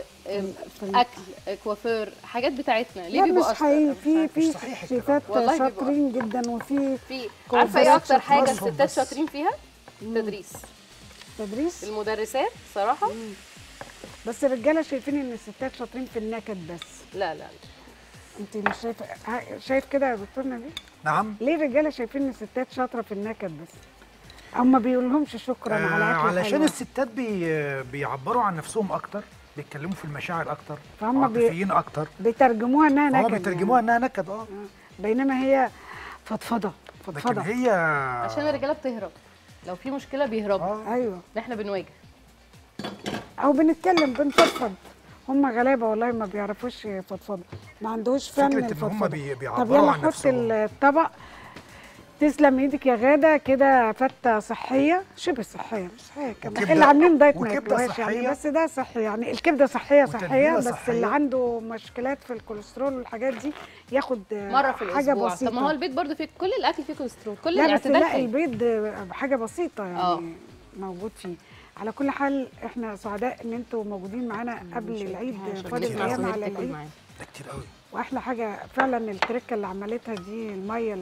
اكل كوافير حاجات بتاعتنا ليه بيبقوا اشطر؟ في ستات شاطرين جدا وفي عارفه ايه اكتر حاجه الستات شاطرين فيها؟ التدريس المدرسات صراحه. بس الرجاله شايفين ان الستات شاطرين في النكد بس. لا لا لا انت مش شايفه. شايف كده يا دكتور نبيل؟ نعم. ليه الرجاله شايفين ان الستات شاطره في النكد بس؟ اما بيقولهمش شكرا على اكل. علشان الستات بيعبروا عن نفسهم اكتر، بيتكلموا في المشاعر اكتر، عاطفيين اكتر، بيترجموها انها نكد. بيترجموها انها نكد. بينما هي فضفضه فضفضه. لكن هي عشان الرجاله بتهرب لو في مشكله بيهربوا. ايوه احنا بنواجه او بنتكلم بنفضفض. هم غلابه والله ما بيعرفوش يفضفضوا، ما عندهوش فن الفضفضه. طب يلا نحط الطبق. تسلم ايدك يا غاده. كده فته صحيه، شبه صحيه، مش صحيه كمان. اللي عاملين دايت ما ياكلوهاش يعني، بس ده صحي يعني. الكبده صحيه صحيه، بس اللي عنده مشكلات في الكوليسترول والحاجات دي ياخد مره في الاسبوع حاجه بسيطه. طب ما هو البيض برضه فيه كل الاكل فيه كوليسترول، كل الاعتدال. لا البيض حاجه بسيطه يعني موجود فيه. على كل حال احنا سعداء ان انتوا موجودين معانا قبل العيد. فاضل ايام على العيد. ده كتير قوي. واحلى حاجه فعلا التركه اللي عملتها دي، الميه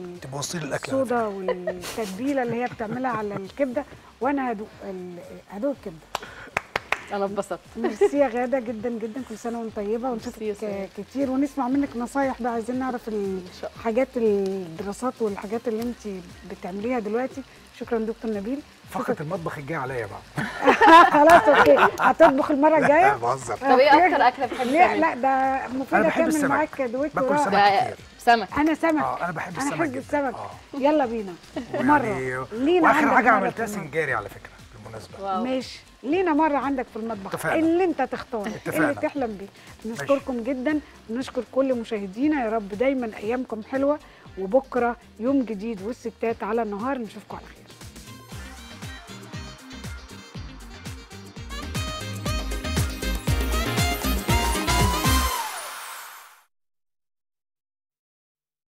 السودا والتتبيله اللي هي بتعملها على الكبده. وانا هدوق الكبده. انا اتبسطت. ميرسي يا غاده جدا جدا. كل سنه وانت طيبه ونشوفك كتير ونسمع منك نصايح بقى. عايزين نعرف الحاجات الدراسات والحاجات اللي انت بتعمليها دلوقتي. شكرا دكتور نبيل. فقط المطبخ الجاي عليا بقى. خلاص اوكي. هتطبخ المره الجايه؟ لا بهزر. طب ايه اكتر اكله بتحبي تعملي؟ لا ده مفيده تعمل معاك دويتو. باكل سمك كتير. سمك. انا سمك. انا بحب السمك. انا بحب السمك. يلا بينا مره لينا. واخر حاجه عملتها سنجاري على فكره بالمناسبه. ماشي لينا مره عندك في المطبخ. اتفقنا. اللي انت تختاره اللي تحلم بيه. نشكركم جدا ونشكر كل مشاهدينا. يا رب دايما ايامكم حلوه. وبكره يوم جديد والستات على النهار. نشوفكم على خير.